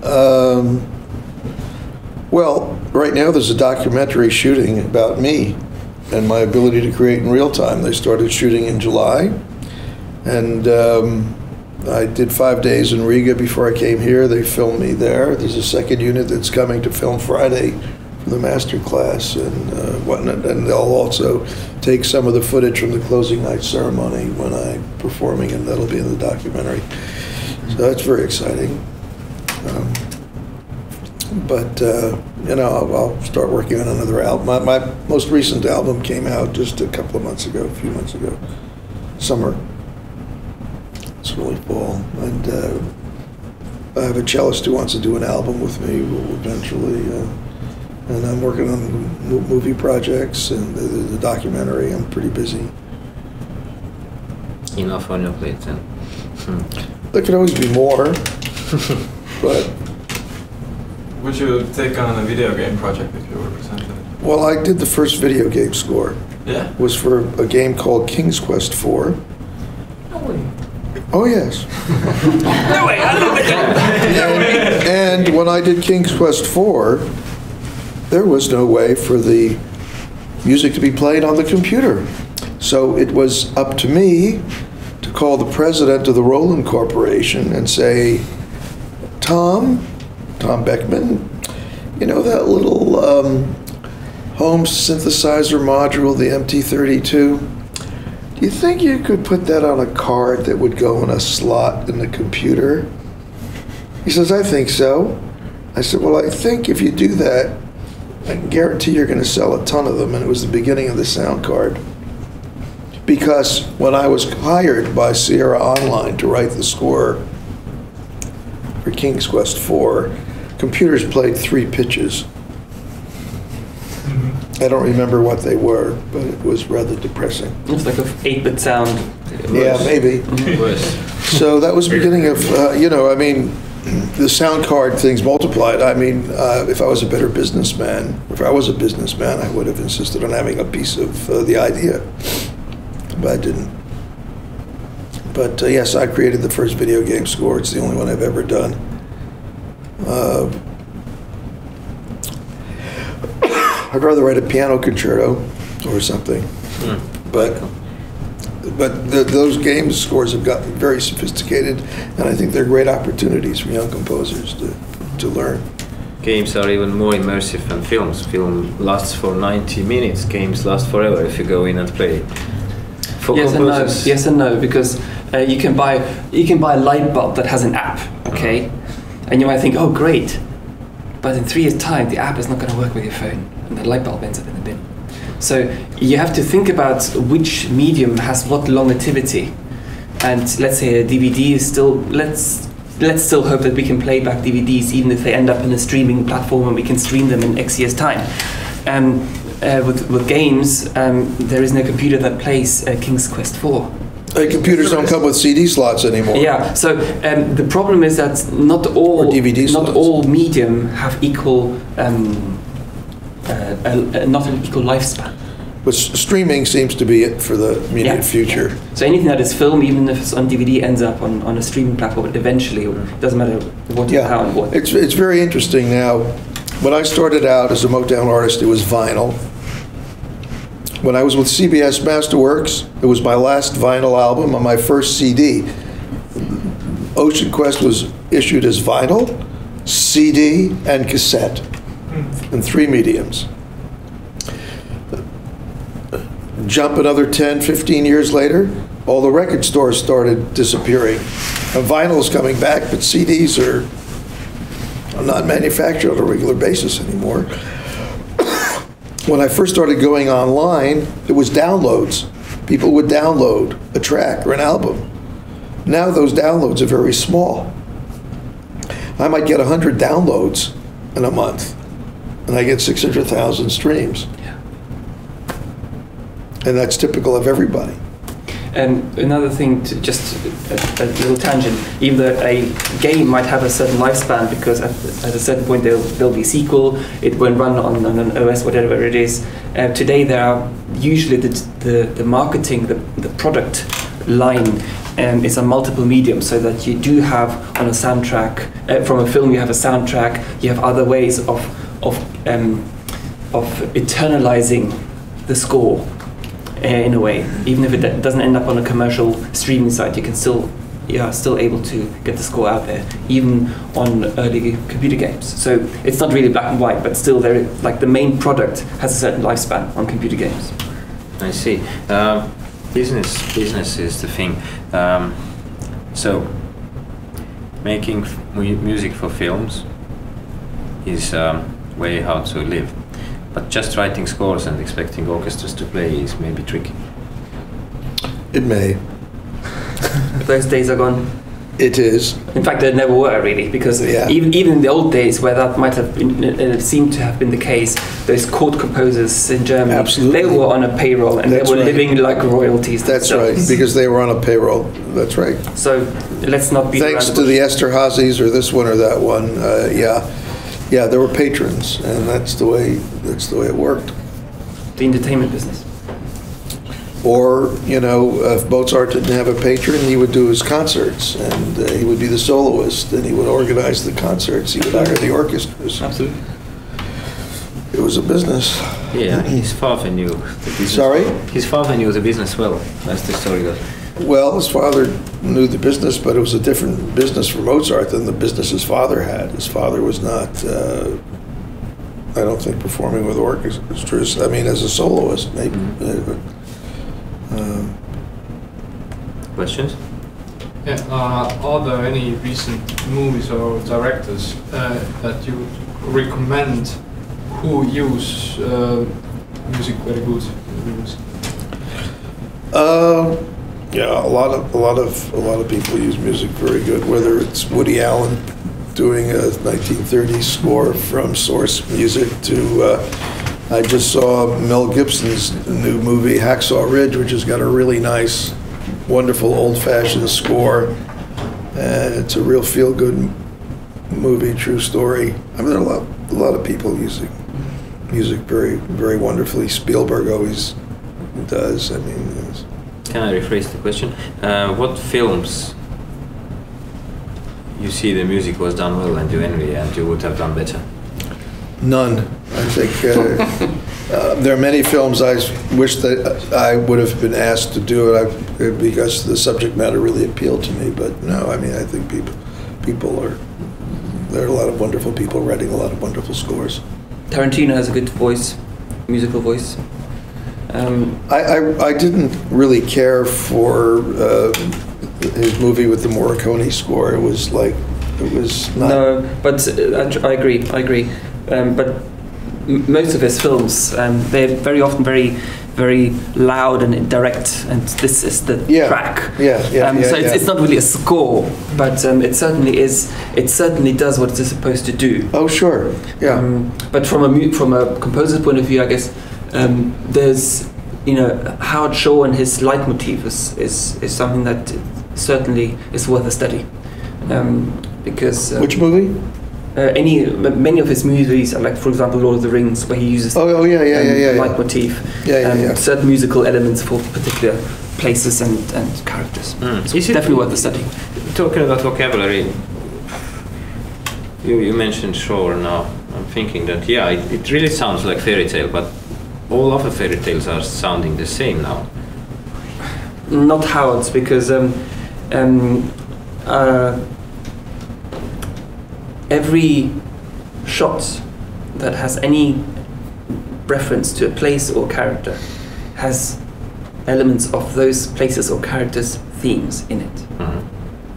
Um, well, right now there's a documentary shooting about me and my ability to create in real time. They started shooting in July, and um, I did five days in Riga before I came here. They filmed me there. There's a second unit that's coming to film Friday for the master class and uh, whatnot, and they'll also take some of the footage from the closing night ceremony when I'm performing, and that'll be in the documentary. So that's very exciting. Um, But, uh, you know, I'll, I'll start working on another album. My, my most recent album came out just a couple of months ago, a few months ago. Summer. It's really fall. And uh, I have a cellist who wants to do an album with me eventually. Uh, and I'm working on movie projects and the, the documentary. I'm pretty busy. Enough on your plate, then? Hmm. There could always be more. But... Would you take on a video game project if you were presented? Well, I did the first video game score. Yeah? It was for a game called King's Quest four. No way. Oh, yes. No way, I love it. And, and when I did King's Quest four, there was no way for the music to be played on the computer. So it was up to me to call the president of the Roland Corporation and say, Tom, Tom Beckman, you know that little um, home synthesizer module, the M T thirty-two? Do you think you could put that on a card that would go in a slot in the computer? He says, I think so. I said, well, I think if you do that, I can guarantee you're going to sell a ton of them. And it was the beginning of the sound card. Because when I was hired by Sierra Online to write the score for King's Quest four, computers played three pitches. I don't remember what they were, but it was rather depressing. It was like an eight-bit sound. Yeah, maybe. So that was the beginning of, uh, you know, I mean, the sound card things multiplied. I mean, uh, if I was a better businessman, if I was a businessman, I would have insisted on having a piece of uh, the idea, but I didn't. But uh, yes, I created the first video game score. It's the only one I've ever done. Uh, I'd rather write a piano concerto or something, mm. but but the, those game scores have gotten very sophisticated, and I think they're great opportunities for young composers to to learn. Games are even more immersive than films. Film lasts for ninety minutes. Games last forever if you go in and play. For yes composers. and no, yes and no, because uh, you can buy you can buy a light bulb that has an app, okay, mm. and you might think, oh great, but in three years' time, the app is not going to work with your phone. And the light bulb ends up in the bin. So you have to think about which medium has what longevity. And let's say a D V D is still, let's let's still hope that we can play back D V Ds even if they end up in a streaming platform and we can stream them in X years' time. Um, uh, with, with games, um, there is no computer that plays uh, King's Quest four. Hey, computers don't come with C D slots anymore. Yeah, so um, the problem is that not all, not all medium have equal um, Uh, a, a, not an equal lifespan. But streaming seems to be it for the immediate yeah, future. Yeah. So anything that is film, even if it's on D V D, ends up on, on a streaming platform eventually. It doesn't matter what, yeah. how, and what. It's, it's very interesting now. When I started out as a Motown artist, it was vinyl. When I was with C B S Masterworks, it was my last vinyl album on my first C D. Ocean Quest was issued as vinyl, C D, and cassette. In three mediums. Jump another ten, fifteen years later, all the record stores started disappearing. And vinyl's coming back, but C Ds are not manufactured on a regular basis anymore. When I first started going online, it was downloads. People would download a track or an album. Now those downloads are very small. I might get one hundred downloads in a month. And I get six hundred thousand streams. Yeah. And that's typical of everybody. And another thing, to just a, a little tangent, even though a game might have a certain lifespan, because at, at a certain point there'll, there'll be sequel, it won't run on, on an O S, whatever it is. Uh, today there are usually the, the, the marketing, the, the product line um, is on multiple mediums, so that you do have on a soundtrack, uh, from a film you have a soundtrack, you have other ways of of um, of eternalizing the score uh, in a way. Even if it doesn't end up on a commercial streaming site, you can still, you are still able to get the score out there, even on early computer games. So it's not really black and white, but still there, like the main product has a certain lifespan on computer games. I see. Uh, business, business is the thing. Um, so making f music for films is um, way how to live, but just writing scores and expecting orchestras to play is maybe tricky. It may. Those days are gone. It is. In fact, there never were really, because yeah. even even in the old days where that might have been, it seemed to have been the case, those court composers in Germany, Absolutely. They were on a payroll and That's they were right. living like royalties. That's themselves. Right, because they were on a payroll. That's right. So let's not be. Thanks to the Esterházys or this one or that one. Uh, yeah. Yeah, there were patrons, and that's the way that's the way it worked. The entertainment business. Or, you know, if Mozart didn't have a patron, he would do his concerts, and uh, he would be the soloist, and he would organize the concerts, he would hire the orchestras. Absolutely. It was a business. Yeah, his father knew the business. Sorry? His father knew the business well, as the story goes. Well, his father knew the business, but it was a different business for Mozart than the business his father had. His father was not, uh, I don't think, performing with orchestras. I mean, as a soloist, maybe. Mm-hmm. uh, Questions? Yeah, uh, are there any recent movies or directors uh, that you recommend who use uh, music very good? Uh, yeah, a lot of a lot of a lot of people use music very good. Whether it's Woody Allen doing a nineteen thirties score from source music to uh, I just saw Mel Gibson's new movie Hacksaw Ridge, which has got a really nice, wonderful old-fashioned score, and it's a real feel-good movie, true story. I mean, there are a lot, a lot of people using music very, very wonderfully. Spielberg always does. I mean, can I rephrase the question? Uh, what films you see the music was done well and you envy and you would have done better? None, I think. Uh, uh, there are many films I wish that I would have been asked to do it I, because the subject matter really appealed to me. But no, I mean, I think people, people are. There are a lot of wonderful people writing a lot of wonderful scores. Tarantino has a good voice, musical voice. Um, I, I I didn't really care for uh, his movie with the Morricone score. It was like, it was not. No, but I, I agree. I agree. Um, but m most of his films, um, they're very often very, very loud and direct, and this is the yeah. track. Yeah, yeah, um, yeah. So yeah. It's, it's not really a score, but um, it certainly is. It certainly does what it's supposed to do. Oh sure, yeah. Um, but from a from a composer's point of view, I guess um, there's you know Howard Shore and his leitmotif is is, is something that certainly is worth a study, um, because um, which movie? Uh, any many of his movies, like for example Lord of the Rings, where he uses oh, oh yeah yeah um, yeah yeah, yeah. leitmotif, yeah, yeah, um, yeah. certain musical elements for particular places and and characters. Mm. So it's definitely worth the study. Talking about vocabulary, you you mentioned Shore. Now I'm thinking that yeah, it, it really sounds like fairy tale, but all other fairy tales are sounding the same now. Not Howard's, because um, um, uh, every shot that has any reference to a place or character has elements of those places or characters' themes in it. Mm-hmm.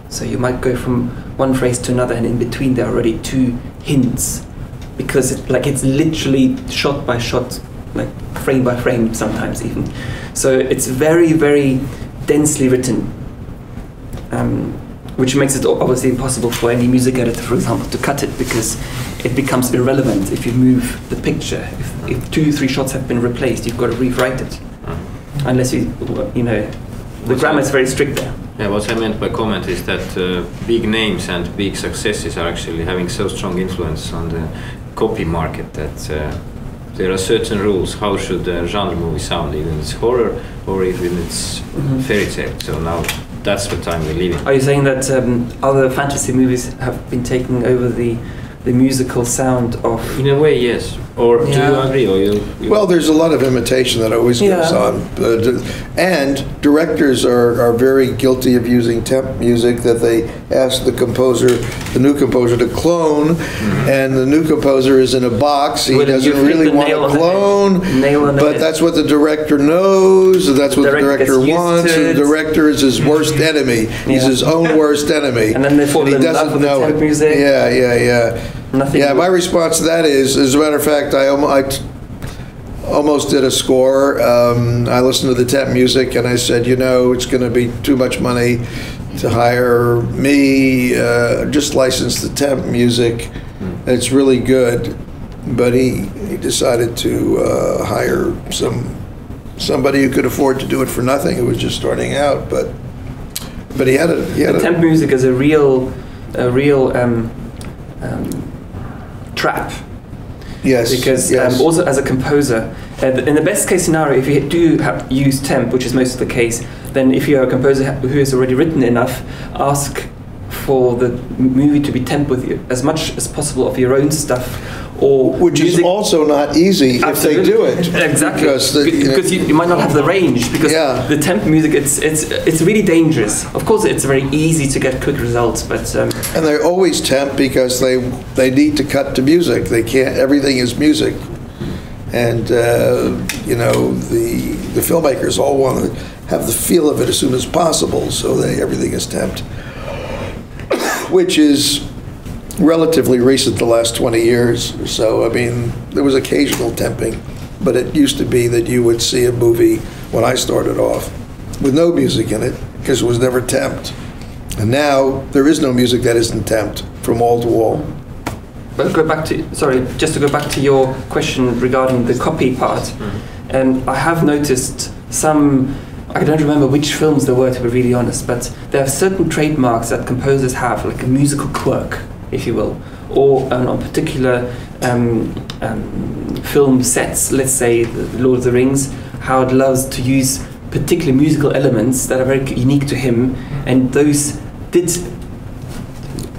So you might go from one phrase to another, and in between there are already two hints, because it, like it's literally shot by shot, like frame by frame, sometimes even. So it's very, very densely written. Um, which makes it obviously impossible for any music editor, for example, to cut it, because it becomes irrelevant if you move the picture. If, if two, three shots have been replaced, you've got to rewrite it. Mm. Unless you, you know, the grammar is very strict there. Yeah, what I meant by comment is that uh, big names and big successes are actually having so strong influence on the copy market that uh, there are certain rules how should a genre movie sound, even it's horror or even it's mm-hmm. fairy tale. So now that's the time we're leaving. Are you saying that um, other fantasy movies have been taking over the the musical sound of? In a way, yes. Or yeah. do you agree? Or you, you well, there's a lot of imitation that always yeah. goes on, uh, and directors are are very guilty of using temp music that they ask the composer, the new composer, to clone, mm-hmm. and the new composer is in a box. He well, doesn't really want to clone, nail but that's what the director knows. That's the what the director wants. And the director is his worst enemy. Yeah. He's his own worst enemy, and then they fall in love with the temp music. Yeah, yeah, yeah. Nothing yeah, my response to that is, as a matter of fact, I, om I t almost did a score. Um, I listened to the temp music and I said, you know, it's going to be too much money to hire me. Uh, just license the temp music. Mm. It's really good. But he, he decided to uh, hire some somebody who could afford to do it for nothing, who was just starting out. But but he had a... He had the temp a, music is a real... A real um, um, trap. Yes. Because yes. Um, also as a composer, uh, in the best case scenario, if you do have use temp, which is most of the case, then if you are a composer who has already written enough, ask for the movie to be temp with you as much as possible of your own stuff, or which music. Is also not easy Absolutely. If they do it exactly because, the, you, because you, you might not have the range because yeah. the temp music it's it's it's really dangerous. Of course, it's very easy to get quick results, but um, and they always temp because they they need to cut to music. They can't. Everything is music, and uh, you know the the filmmakers all want to have the feel of it as soon as possible, so they, everything is temped, which is relatively recent, the last twenty years or so. I mean, there was occasional temping, but it used to be that you would see a movie when I started off with no music in it, because it was never temped. And now there is no music that isn't temped from wall to wall. But go back to, sorry, just to go back to your question regarding the copy part. Mm-hmm. And I have noticed some, I don't remember which films there were, to be really honest, but there are certain trademarks that composers have, like a musical quirk, if you will, or um, on particular um, um, film sets. Let's say the Lord of the Rings, Howard loves to use particular musical elements that are very unique to him, and those did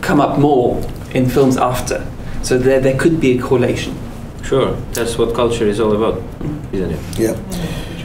come up more in films after. So there, there could be a correlation. Sure, that's what culture is all about, isn't it? Yeah.